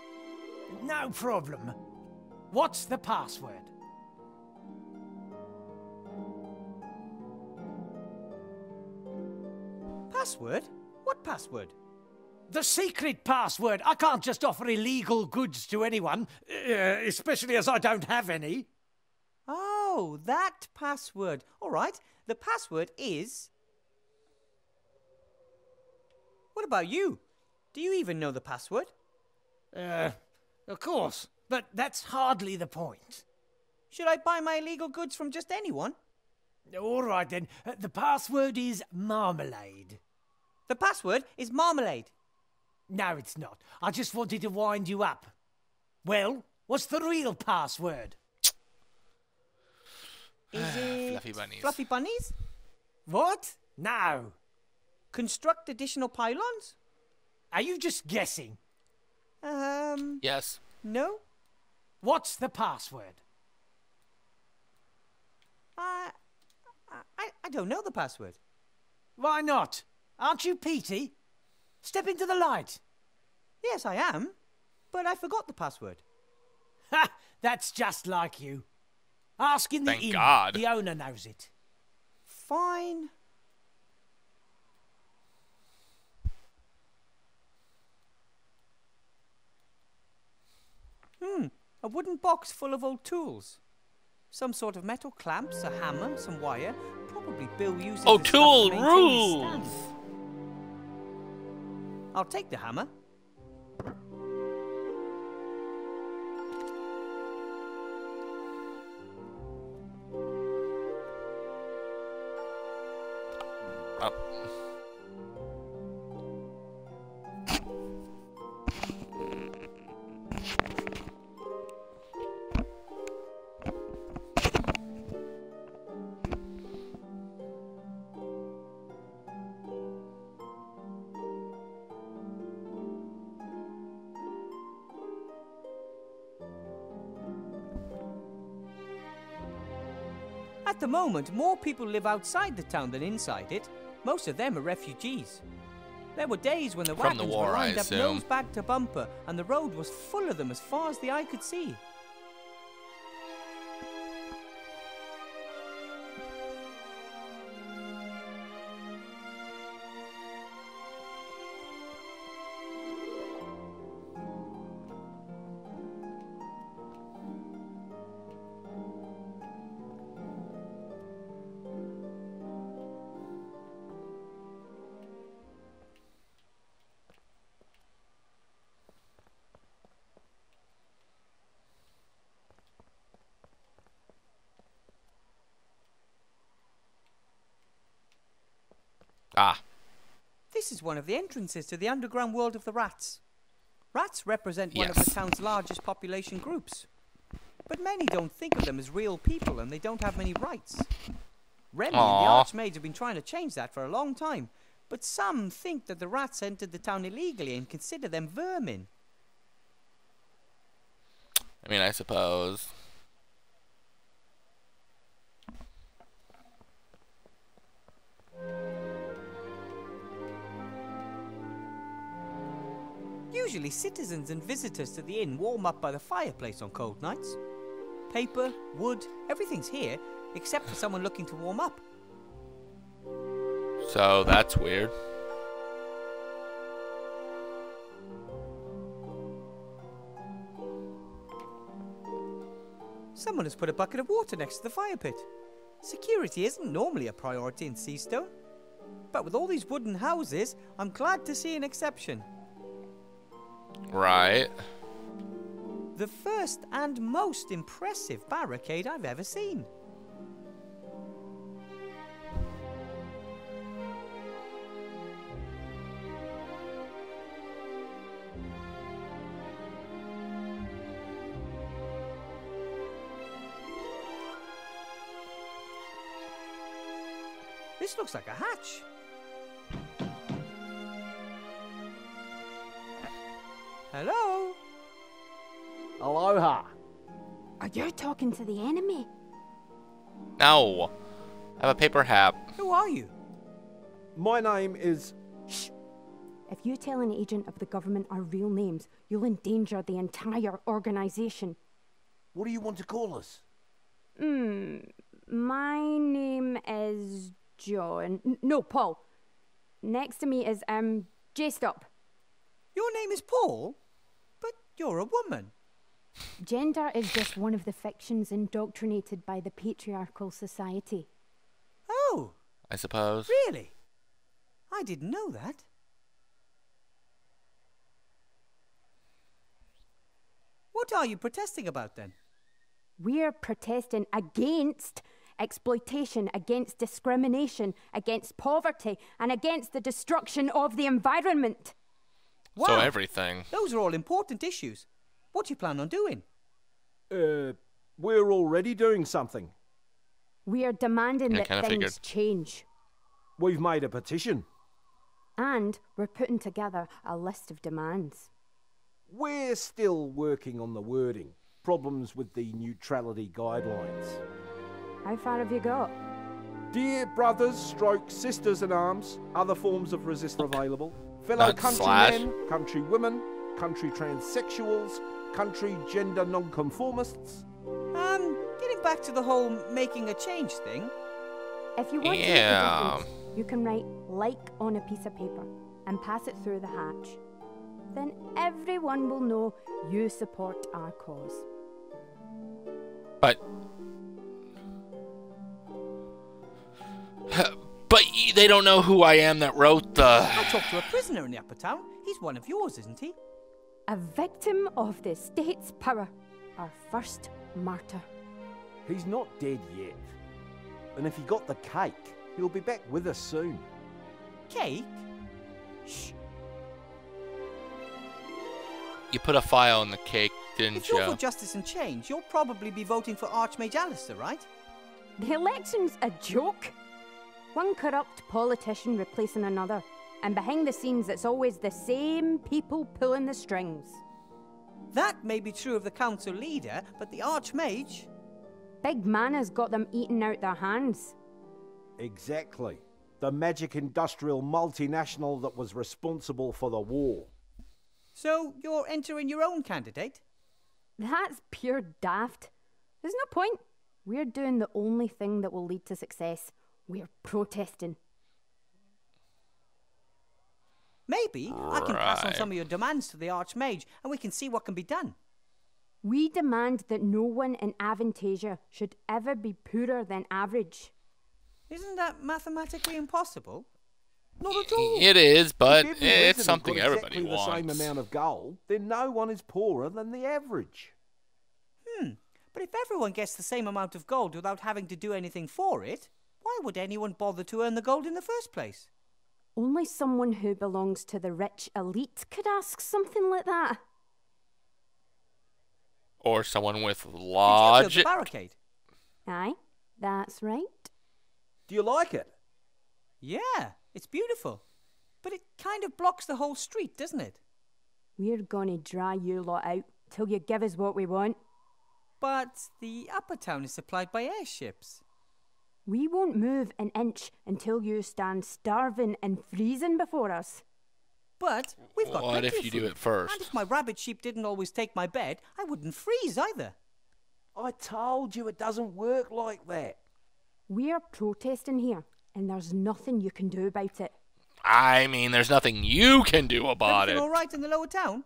No problem. What's the password? Password? What password? The secret password. I can't just offer illegal goods to anyone, especially as I don't have any. Oh, that password. All right, the password is... What about you? Do you even know the password? Of course, but that's hardly the point. Should I buy my illegal goods from just anyone? All right then, the password is marmalade. The password is marmalade. No, it's not. I just wanted to wind you up. Well, what's the real password? Is it fluffy bunnies? Fluffy bunnies? What? No. Construct additional pylons? Are you just guessing? Yes. No. What's the password? I don't know the password. Why not? Aren't you Petey? Step into the light. Yes, I am. But I forgot the password. Ha! That's just like you. Ask in the inn. Thank God. The owner knows it. Fine. A wooden box full of old tools. Some sort of metal clamps, a hammer, some wire. Probably Bill uses... Oh, tool rules! I'll take the hammer. At the moment, more people live outside the town than inside it. Most of them are refugees. There were days when the wagons were lined up nose back to bumper, and the road was full of them as far as the eye could see. This is one of the entrances to the underground world of the rats. Rats represent one of the town's largest population groups. But many don't think of them as real people, and they don't have many rights. Remy and the Archmage have been trying to change that for a long time, but some think that the rats entered the town illegally and consider them vermin. I mean, I suppose. Usually citizens and visitors to the inn warm up by the fireplace on cold nights. Paper, wood, everything's here, except for someone looking to warm up. So that's weird. Someone has put a bucket of water next to the fire pit. Security isn't normally a priority in Seastone, but with all these wooden houses, I'm glad to see an exception. Right. The first and most impressive barricade I've ever seen. This looks like a hatch. Hello? Aloha. Are you talking to the enemy? No. I have a paper hat. Who are you? My name is... Shh. If you tell an agent of the government our real names, you'll endanger the entire organization. What do you want to call us? My name is John. No, Paul. Next to me is, J-Stop. Your name is Paul, but you're a woman. Gender is just one of the fictions indoctrinated by the patriarchal society. Oh. I suppose. Really? I didn't know that. What are you protesting about then? We're protesting against exploitation, against discrimination, against poverty, and against the destruction of the environment. Wow. So everything. Those are all important issues. What do you plan on doing? We're already doing something. We are demanding that things change. We've made a petition. And we're putting together a list of demands. We're still working on the wording. Problems with the neutrality guidelines. How far have you got? Dear brothers, stroke sisters in arms, other forms of resistance available. Fellow countrymen, countrywomen, country transsexuals, country gender nonconformists. Getting back to the whole making a change thing. If you want to make a difference, you can write "like" on a piece of paper and pass it through the hatch. Then everyone will know you support our cause. But they don't know who I am that wrote the... I talked to a prisoner in the upper town. He's one of yours, isn't he? A victim of the state's power. Our first martyr. He's not dead yet. And if he got the cake, he'll be back with us soon. Cake? Shh. You put a file in the cake, didn't you? If you're for justice and change, you'll probably be voting for Archmage Alistair, right? The election's a joke. One corrupt politician replacing another, and behind the scenes it's always the same people pulling the strings. That may be true of the council leader, but the Archmage... Big man has got them eating out their hands. Exactly. The magic industrial multinational that was responsible for the war. So you're entering your own candidate? That's pure daft. There's no point. We're doing the only thing that will lead to success. We're protesting. Maybe I can pass on some of your demands to the Archmage and we can see what can be done. We demand that no one in Avantasia should ever be poorer than average. Isn't that mathematically impossible? Not at all. It is, but it's something everybody wants. If everyone got exactly the same amount of gold, then no one is poorer than the average. But if everyone gets the same amount of gold without having to do anything for it, why would anyone bother to earn the gold in the first place? Only someone who belongs to the rich elite could ask something like that. Or someone with logic. Did you build the barricade? Aye, that's right. Do you like it? Yeah, it's beautiful. But it kind of blocks the whole street, doesn't it? We're gonna dry you lot out till you give us what we want. But the upper town is supplied by airships. We won't move an inch until you stand starving and freezing before us. But we've got plenty of food. What if you do it first? And if my rabbit sheep didn't always take my bed, I wouldn't freeze either. I told you it doesn't work like that. We're protesting here, and there's nothing you can do about it. I mean, there's nothing you can do about it. All right in the lower town?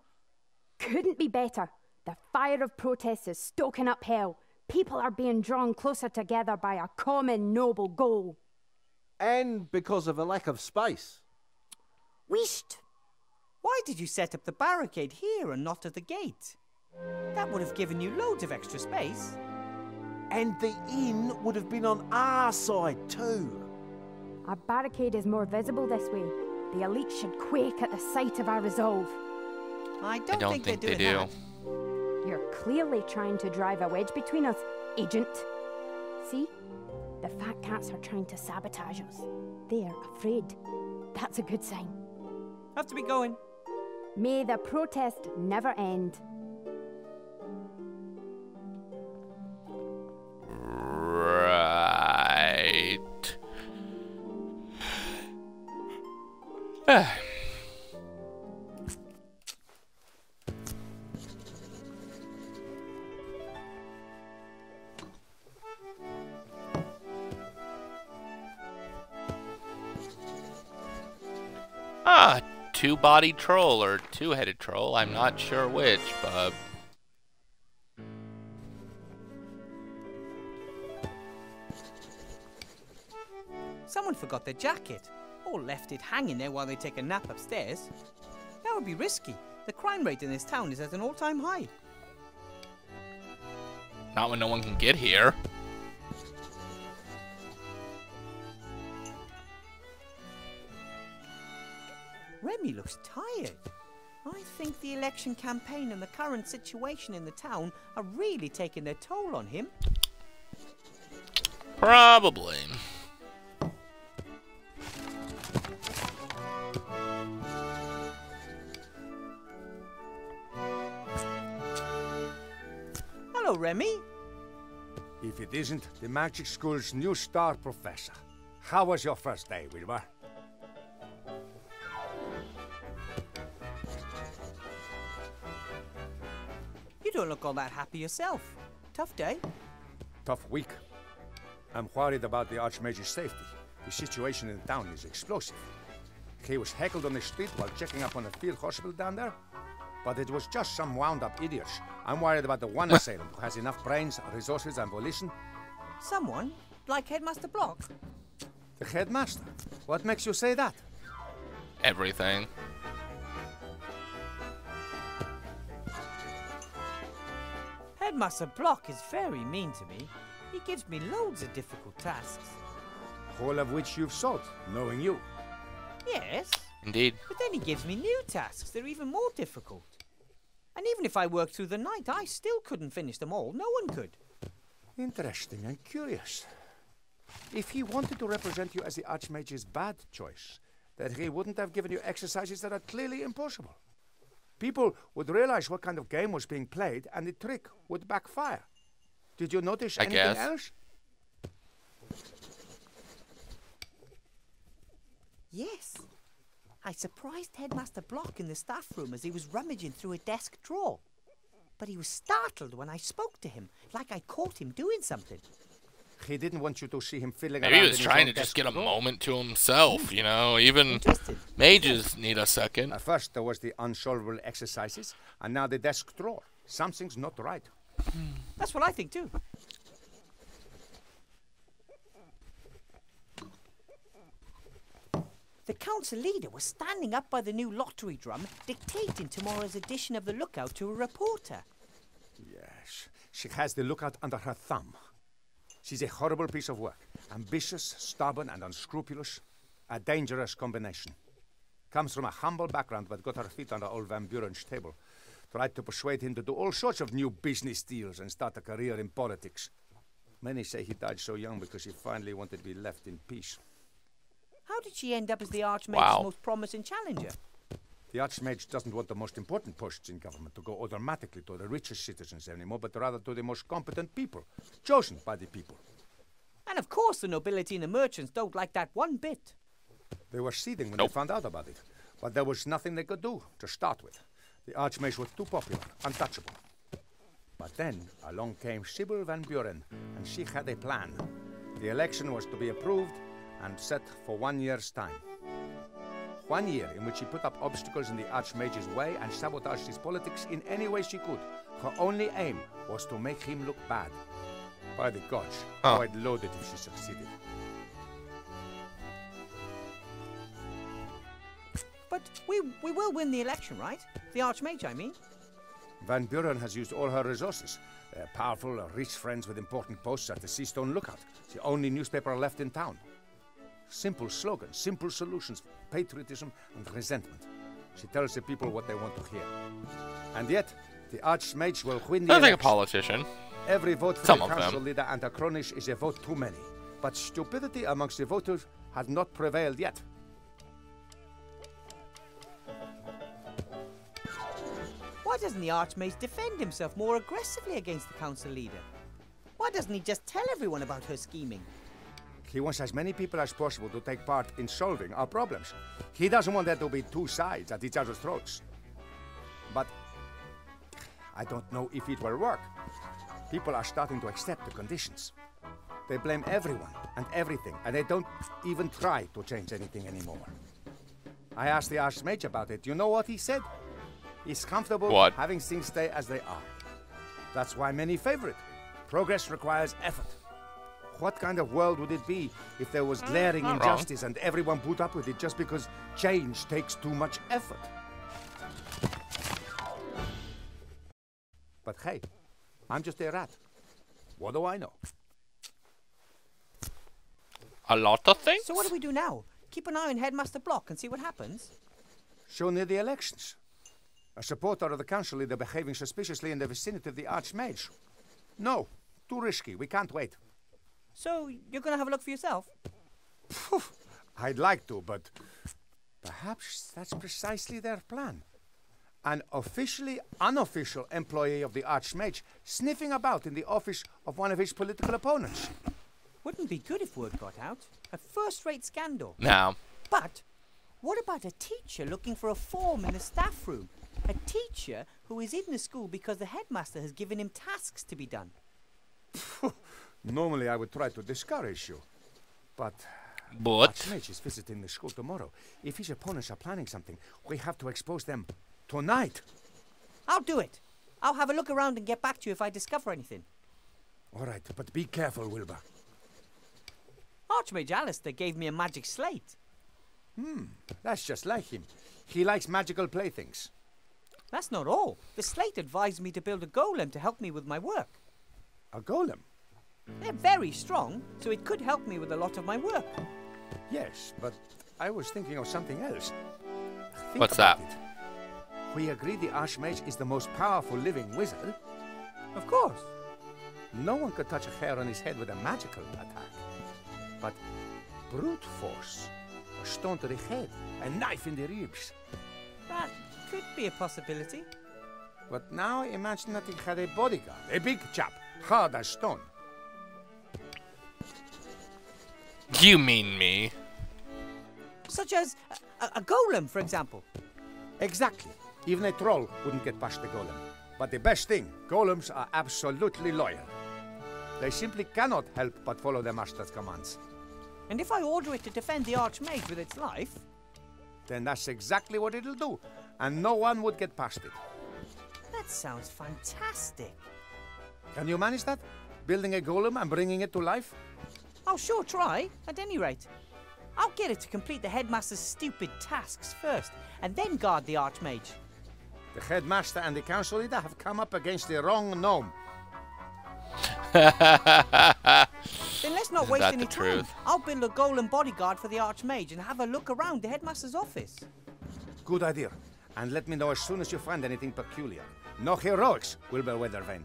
Couldn't be better. The fire of protest is stoking up hell. People are being drawn closer together by a common noble goal. And because of a lack of space. Wheesht! Why did you set up the barricade here and not at the gate? That would have given you loads of extra space. And the inn would have been on our side too. Our barricade is more visible this way. The elite should quake at the sight of our resolve. I don't think they do. You're clearly trying to drive a wedge between us, Agent. See? The fat cats are trying to sabotage us. They're afraid. That's a good sign. Have to be going. May the protest never end. Right. Two-bodied troll or two-headed troll, I'm not sure which, but... Someone forgot their jacket, or left it hanging there while they take a nap upstairs. That would be risky. The crime rate in this town is at an all-time high. Not when no one can get here. Remy looks tired. I think the election campaign and the current situation in the town are really taking their toll on him. Probably. Hello, Remy. If it isn't the magic school's new star professor. How was your first day, Wilbur? Don't look all that happy yourself. Tough day. Tough week. I'm worried about the Archmage's safety. The situation in the town is explosive. He was heckled on the street while checking up on a field hospital down there. But it was just some wound-up idiots. I'm worried about the one assailant who has enough brains, resources, and volition. Someone? Like Headmaster Block? The Headmaster? What makes you say that? Everything. Headmaster Block is very mean to me. He gives me loads of difficult tasks. All of which you've solved, knowing you. Yes. Indeed. But then he gives me new tasks that are even more difficult. And even if I worked through the night, I still couldn't finish them all. No one could. Interesting and curious. If he wanted to represent you as the Archmage's bad choice, then he wouldn't have given you exercises that are clearly impossible. People would realize what kind of game was being played, and the trick would backfire. Did you notice anything else? Yes. I surprised Headmaster Block in the staff room as he was rummaging through a desk drawer. But he was startled when I spoke to him, like I caught him doing something. He didn't want you to see him fiddling around. Maybe he was trying to just get a moment to himself, you know. Even mages need a second. At first there was the unsolvable exercises, and now the desk drawer. Something's not right. That's what I think too. The council leader was standing up by the new lottery drum, dictating tomorrow's edition of the Lookout to a reporter. Yes, she has the Lookout under her thumb. She's a horrible piece of work. Ambitious, stubborn, and unscrupulous. A dangerous combination. Comes from a humble background, but got her feet under old Van Buren's table. Tried to persuade him to do all sorts of new business deals and start a career in politics. Many say he died so young because he finally wanted to be left in peace. How did she end up as the Archmage's most promising challenger? The Archmage doesn't want the most important posts in government to go automatically to the richest citizens anymore, but rather to the most competent people, chosen by the people. And of course the nobility and the merchants don't like that one bit. They were seething when they found out about it, but there was nothing they could do to start with. The Archmage was too popular, untouchable. But then along came Sybil Van Buren, and she had a plan. The election was to be approved and set for 1 year's time. 1 year in which she put up obstacles in the Archmage's way and sabotaged his politics in any way she could. Her only aim was to make him look bad. By the gods, I'd load it if she succeeded. But we will win the election, right? The Archmage, I mean. Van Buren has used all her resources. They're powerful, rich friends with important posts at the Seastone Lookout. It's the only newspaper left in town. Simple slogans, simple solutions, patriotism and resentment. She tells the people what they want to hear. And yet, the Archmage will win the election. I think a politician. Every vote for the council leader Antakronish is a vote too many. But stupidity amongst the voters has not prevailed yet. Why doesn't the Archmage defend himself more aggressively against the council leader? Why doesn't he just tell everyone about her scheming? He wants as many people as possible to take part in solving our problems. He doesn't want there to be two sides at each other's throats. But I don't know if it will work. People are starting to accept the conditions. They blame everyone and everything, and they don't even try to change anything anymore. I asked the Archmage about it. You know what he said? He's comfortable having things stay as they are. That's why many favor it. Progress requires effort. What kind of world would it be if there was glaring injustice and everyone put up with it just because change takes too much effort? But hey, I'm just a rat. What do I know? A lot of things? So what do we do now? Keep an eye on Headmaster Block and see what happens? So near the elections. A supporter of the council leader behaving suspiciously in the vicinity of the Archmage. No, too risky. We can't wait. So, you're going to have a look for yourself? I'd like to, but perhaps that's precisely their plan. An officially unofficial employee of the Archmage sniffing about in the office of one of his political opponents. Wouldn't be good if word got out. A first-rate scandal. No. But what about a teacher looking for a form in the staff room? A teacher who is in the school because the headmaster has given him tasks to be done. Normally I would try to discourage you, but Archmage is visiting the school tomorrow. If his opponents are planning something, we have to expose them tonight. I'll do it. I'll have a look around and get back to you if I discover anything. All right, but be careful, Wilbur. Archmage Alistair gave me a magic slate. That's just like him. He likes magical playthings. That's not all. The slate advised me to build a golem to help me with my work. A golem? They're very strong, so it could help me with a lot of my work. Yes, but I was thinking of something else. What's that? We agree the Archmage is the most powerful living wizard. Of course. No one could touch a hair on his head with a magical attack. But brute force, a stone to the head, a knife in the ribs. That could be a possibility. But now imagine that he had a bodyguard, a big chap, hard as stone. You mean me? Such as a golem, for example. Exactly. Even a troll wouldn't get past the golem. But the best thing, golems are absolutely loyal. They simply cannot help but follow their master's commands. And if I order it to defend the Archmage with its life? Then that's exactly what it'll do. And no one would get past it. That sounds fantastic. Can you manage that? Building a golem and bringing it to life? I'll sure try, at any rate. I'll get it to complete the headmaster's stupid tasks first, and then guard the Archmage. The headmaster and the council leader have come up against the wrong gnome. Then let's not waste any time. I'll build a golem bodyguard for the Archmage and have a look around the headmaster's office. Good idea. And let me know as soon as you find anything peculiar. No heroics, Wilbur Weathervane.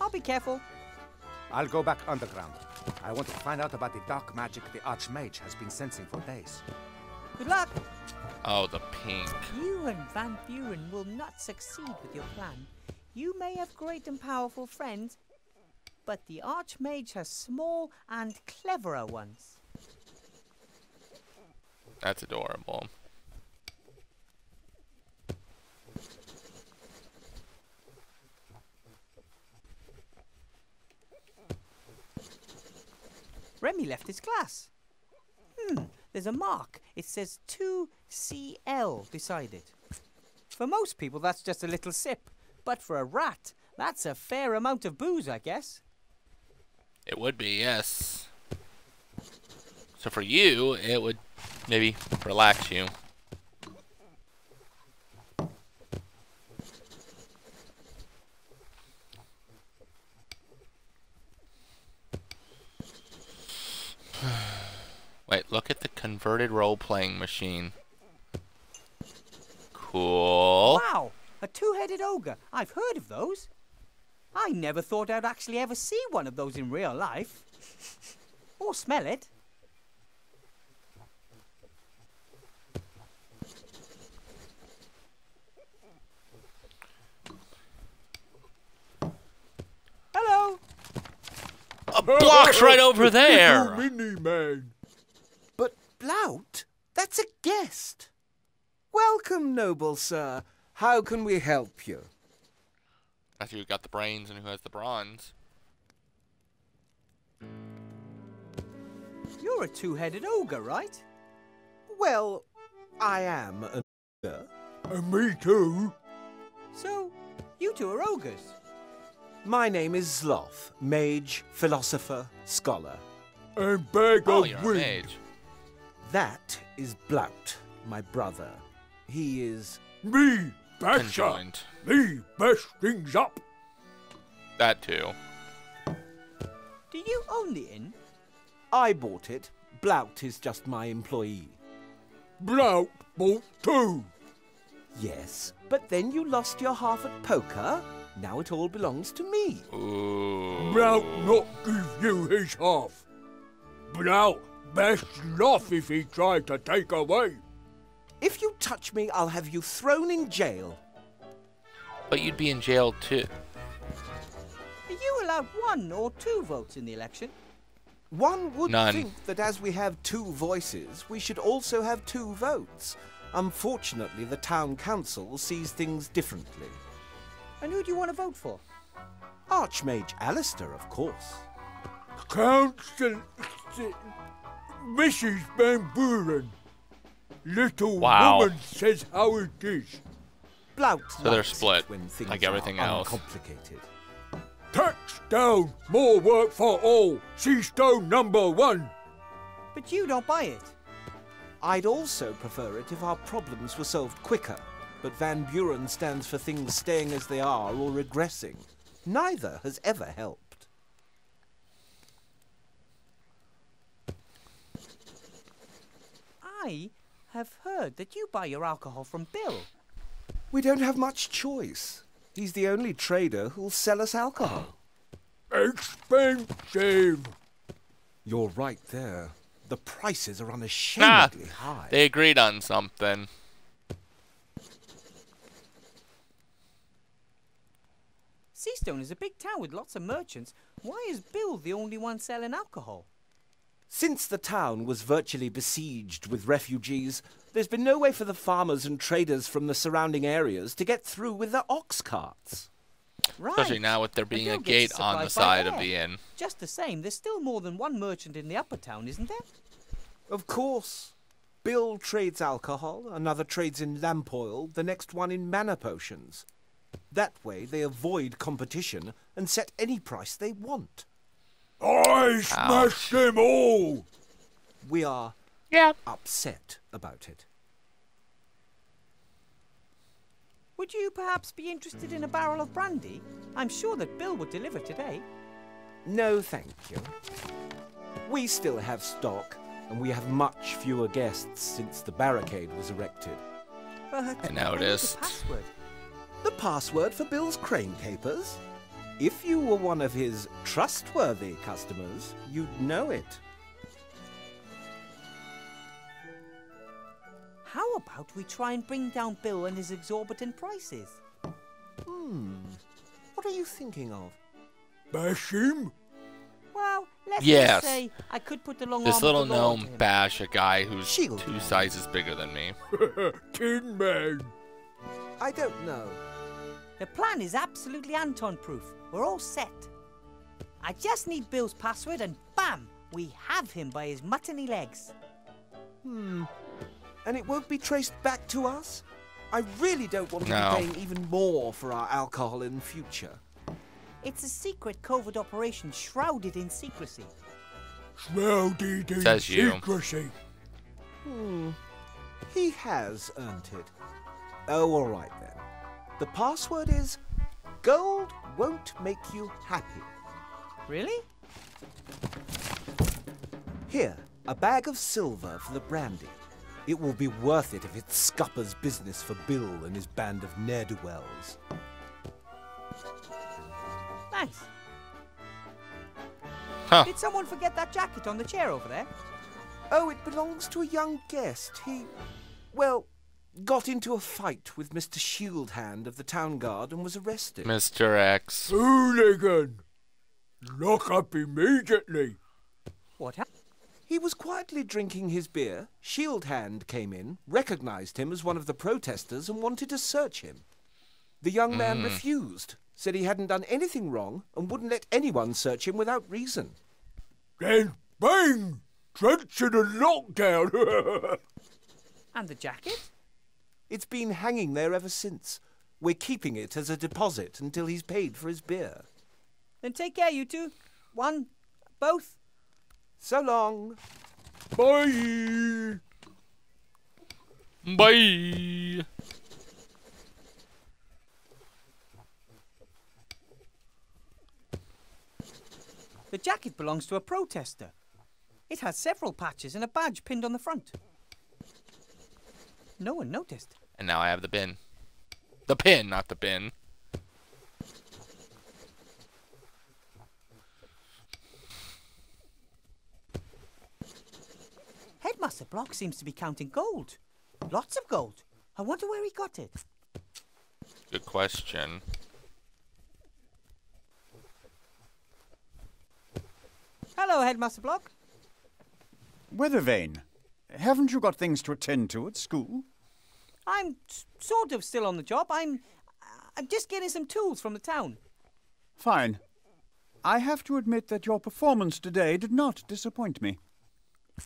I'll be careful. I'll go back underground. I want to find out about the dark magic the Archmage has been sensing for days. Good luck! Oh, the pink. You and Van Buren will not succeed with your plan. You may have great and powerful friends, but the Archmage has small and cleverer ones. That's adorable. Remy left his glass. There's a mark. It says 2CL beside it. For most people, that's just a little sip. But for a rat, that's a fair amount of booze, I guess. It would be, yes. So for you, it would maybe relax you. Wait, look at the converted role-playing machine. Cool. Wow, a two-headed ogre. I've heard of those. I never thought I'd actually ever see one of those in real life. Or smell it. Hello. A block's right over there. Mini man. Blout? That's a guest. Welcome, noble sir. How can we help you? That's who got the brains and who has the bronze. You're a two-headed ogre, right? Well, I am an ogre. And me too. So, you two are ogres. My name is Zloth, mage, philosopher, scholar. And bag of wheat. That is Blout, my brother. He is... Me basher! Me bash things up! That too. Do you own the inn? I bought it. Blout is just my employee. Blout bought too! Yes, but then you lost your half at poker. Now it all belongs to me. Ooh. Blout not give you his half. Blout! Best laugh if he tried to take away. If you touch me, I'll have you thrown in jail. But you'd be in jail too. Are you allowed 1 or 2 votes in the election? One would think that as we have 2 voices, we should also have 2 votes. Unfortunately, the town council sees things differently. And who do you want to vote for? Archmage Alistair, of course. Council... Mrs. Van Buren, little woman says how it is. Blout so they're split, like everything else. Complicated. Tax down, more work for all. Seastone #1. But you don't buy it. I'd also prefer it if our problems were solved quicker. But Van Buren stands for things staying as they are or regressing. Neither has ever helped. I have heard that you buy your alcohol from Bill. We don't have much choice. He's the only trader who'll sell us alcohol. Expensive. You're right there. The prices are unashamedly high. They agreed on something. Seastone is a big town with lots of merchants. Why is Bill the only one selling alcohol? Since the town was virtually besieged with refugees, there's been no way for the farmers and traders from the surrounding areas to get through with their ox carts. Right. Especially now with there being a gate on the side of the inn. Just the same, there's still more than one merchant in the upper town, isn't there? Of course. Bill trades alcohol, another trades in lamp oil, the next one in mana potions. That way they avoid competition and set any price they want. I smashed them all! We are upset about it. Would you perhaps be interested in a barrel of brandy? I'm sure that Bill would deliver today. No, thank you. We still have stock, and we have much fewer guests since the barricade was erected. I noticed. The password for Bill's Crane Capers? If you were one of his trustworthy customers, you'd know it. How about we try and bring down Bill and his exorbitant prices? What are you thinking of? Bash him? Well, let's just say I could put the long arm. This little gnome bash a guy who's two sizes bigger than me. Tin Man. I don't know. The plan is absolutely Anton-proof. We're all set. I just need Bill's password and bam! We have him by his muttony legs. And it won't be traced back to us? I really don't want to be paying even more for our alcohol in the future. It's a secret covert operation shrouded in secrecy. Shrouded in secrecy. He has earned it. Oh, all right then. The password is gold won't make you happy. Really? Here, a bag of silver for the brandy. It will be worth it if it scuppers business for Bill and his band of ne'er-do-wells. Nice. Huh. Did someone forget that jacket on the chair over there? Oh, it belongs to a young guest. He, well, got into a fight with Mr. Shieldhand of the town guard and was arrested. Mr. X. Hooligan! Lock up immediately! What happened? He was quietly drinking his beer. Shieldhand came in, recognized him as one of the protesters and wanted to search him. The young man refused. Said he hadn't done anything wrong and wouldn't let anyone search him without reason. Then, bang! Trench in a lockdown! And the jacket? It's been hanging there ever since. We're keeping it as a deposit until he's paid for his beer. Then take care, you two. One, both. So long. Bye! Bye! The jacket belongs to a protester. It has several patches and a badge pinned on the front. No one noticed. And now I have the bin. The pin, not the bin. Headmaster Block seems to be counting gold. Lots of gold. I wonder where he got it. Good question. Hello, Headmaster Block. Weathervane, haven't you got things to attend to at school? I'm sort of still on the job. I'm just getting some tools from the town. Fine. I have to admit that your performance today did not disappoint me.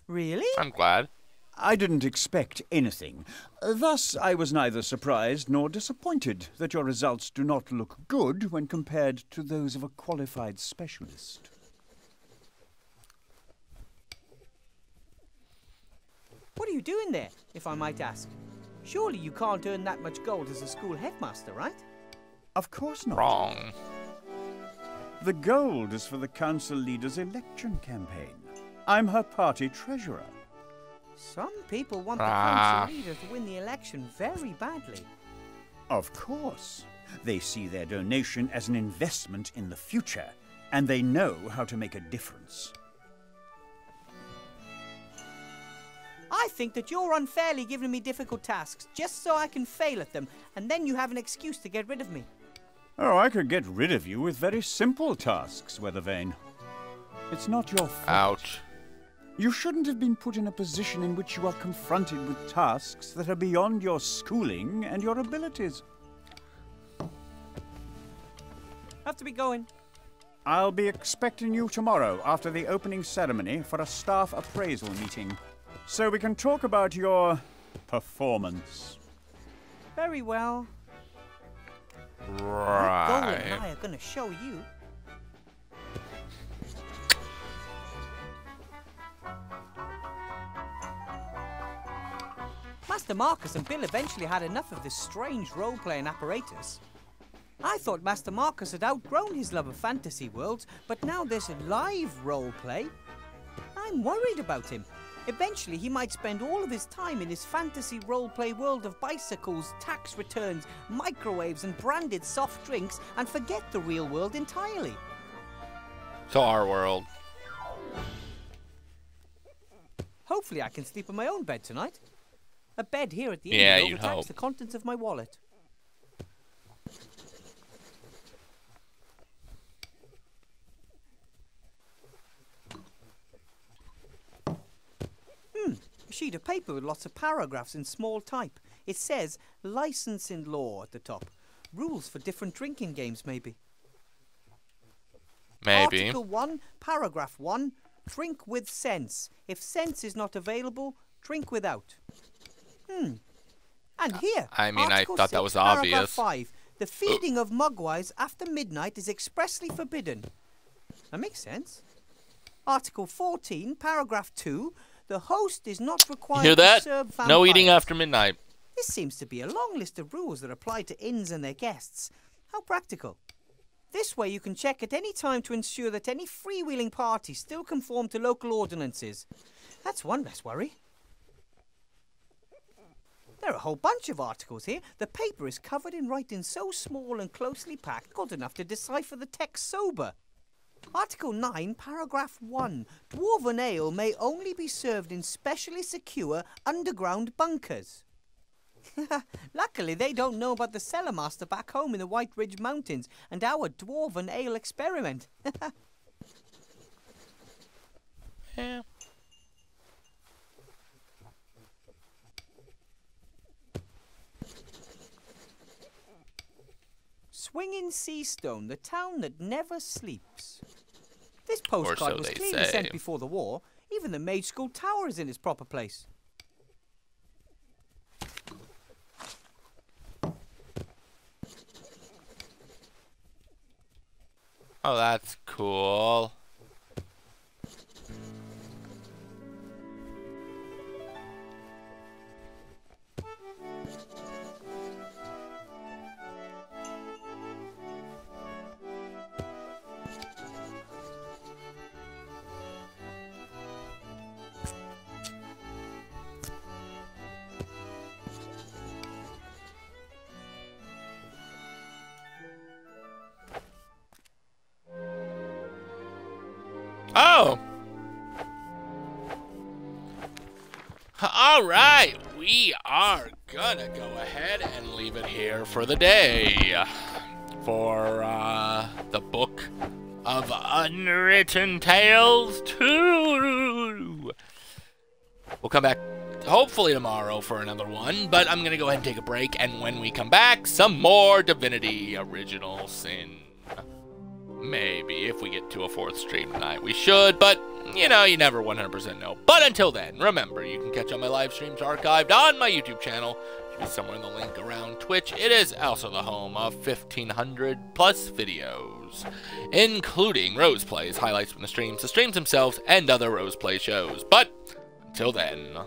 Really? I'm glad. I didn't expect anything. Thus, I was neither surprised nor disappointed that your results do not look good when compared to those of a qualified specialist. What are you doing there, if I might ask? Surely you can't earn that much gold as a school headmaster, right? Of course not. Wrong. The gold is for the council leader's election campaign. I'm her party treasurer. Some people want the council leader to win the election very badly. Of course. They see their donation as an investment in the future, and they know how to make a difference. I think that you're unfairly giving me difficult tasks, just so I can fail at them, and then you have an excuse to get rid of me. Oh, I could get rid of you with very simple tasks, Weathervane. It's not your fault. Ouch. You shouldn't have been put in a position in which you are confronted with tasks that are beyond your schooling and your abilities. Have to be going. I'll be expecting you tomorrow after the opening ceremony for a staff appraisal meeting. So we can talk about your performance. Very well. Right. Golden and I are going to show you. Master Marcus and Bill eventually had enough of this strange role-playing apparatus. I thought Master Marcus had outgrown his love of fantasy worlds, but now there's live roleplay. I'm worried about him. Eventually, he might spend all of his time in his fantasy roleplay world of bicycles, tax returns, microwaves, and branded soft drinks, and forget the real world entirely. So our world. Hopefully, I can sleep in my own bed tonight. A bed here at the inn overtaxes the contents of my wallet. A sheet of paper with lots of paragraphs in small type. It says license in law at the top. Rules for different drinking games, maybe. Maybe. Article 1, paragraph 1, drink with sense. If sense is not available, drink without. And here, I mean, I thought that was obvious. Paragraph 5, the feeding of mugwais after midnight is expressly forbidden. That makes sense. Article 14, paragraph 2, the host is not required to serve vampires. No eating after midnight. This seems to be a long list of rules that apply to inns and their guests. How practical. This way you can check at any time to ensure that any freewheeling parties still conform to local ordinances. That's one less worry. There are a whole bunch of articles here. The paper is covered in writing so small and closely packed, good enough to decipher the text sober. Article 9, paragraph 1. Dwarven ale may only be served in specially secure underground bunkers. Luckily, they don't know about the cellar master back home in the White Ridge Mountains and our dwarven ale experiment. Yeah. Swinging Seastone, the town that never sleeps. This postcard was clearly sent before the war. Even the Mage School Tower is in its proper place. Oh, that's cool. Oh! Alright, we are gonna go ahead and leave it here for the day. For, The Book of Unwritten Tales 2. We'll come back hopefully tomorrow for another one, but I'm gonna go ahead and take a break, and when we come back, some more Divinity Original Sin. Maybe, if we get to a 4th stream tonight, we should, but, you know, you never 100% know. But until then, remember, you can catch all my live streams archived on my YouTube channel. It should be somewhere in the link around Twitch. It is also the home of 1,500+ videos, including Rose Plays, highlights from the streams themselves, and other Rose Play shows. But until then...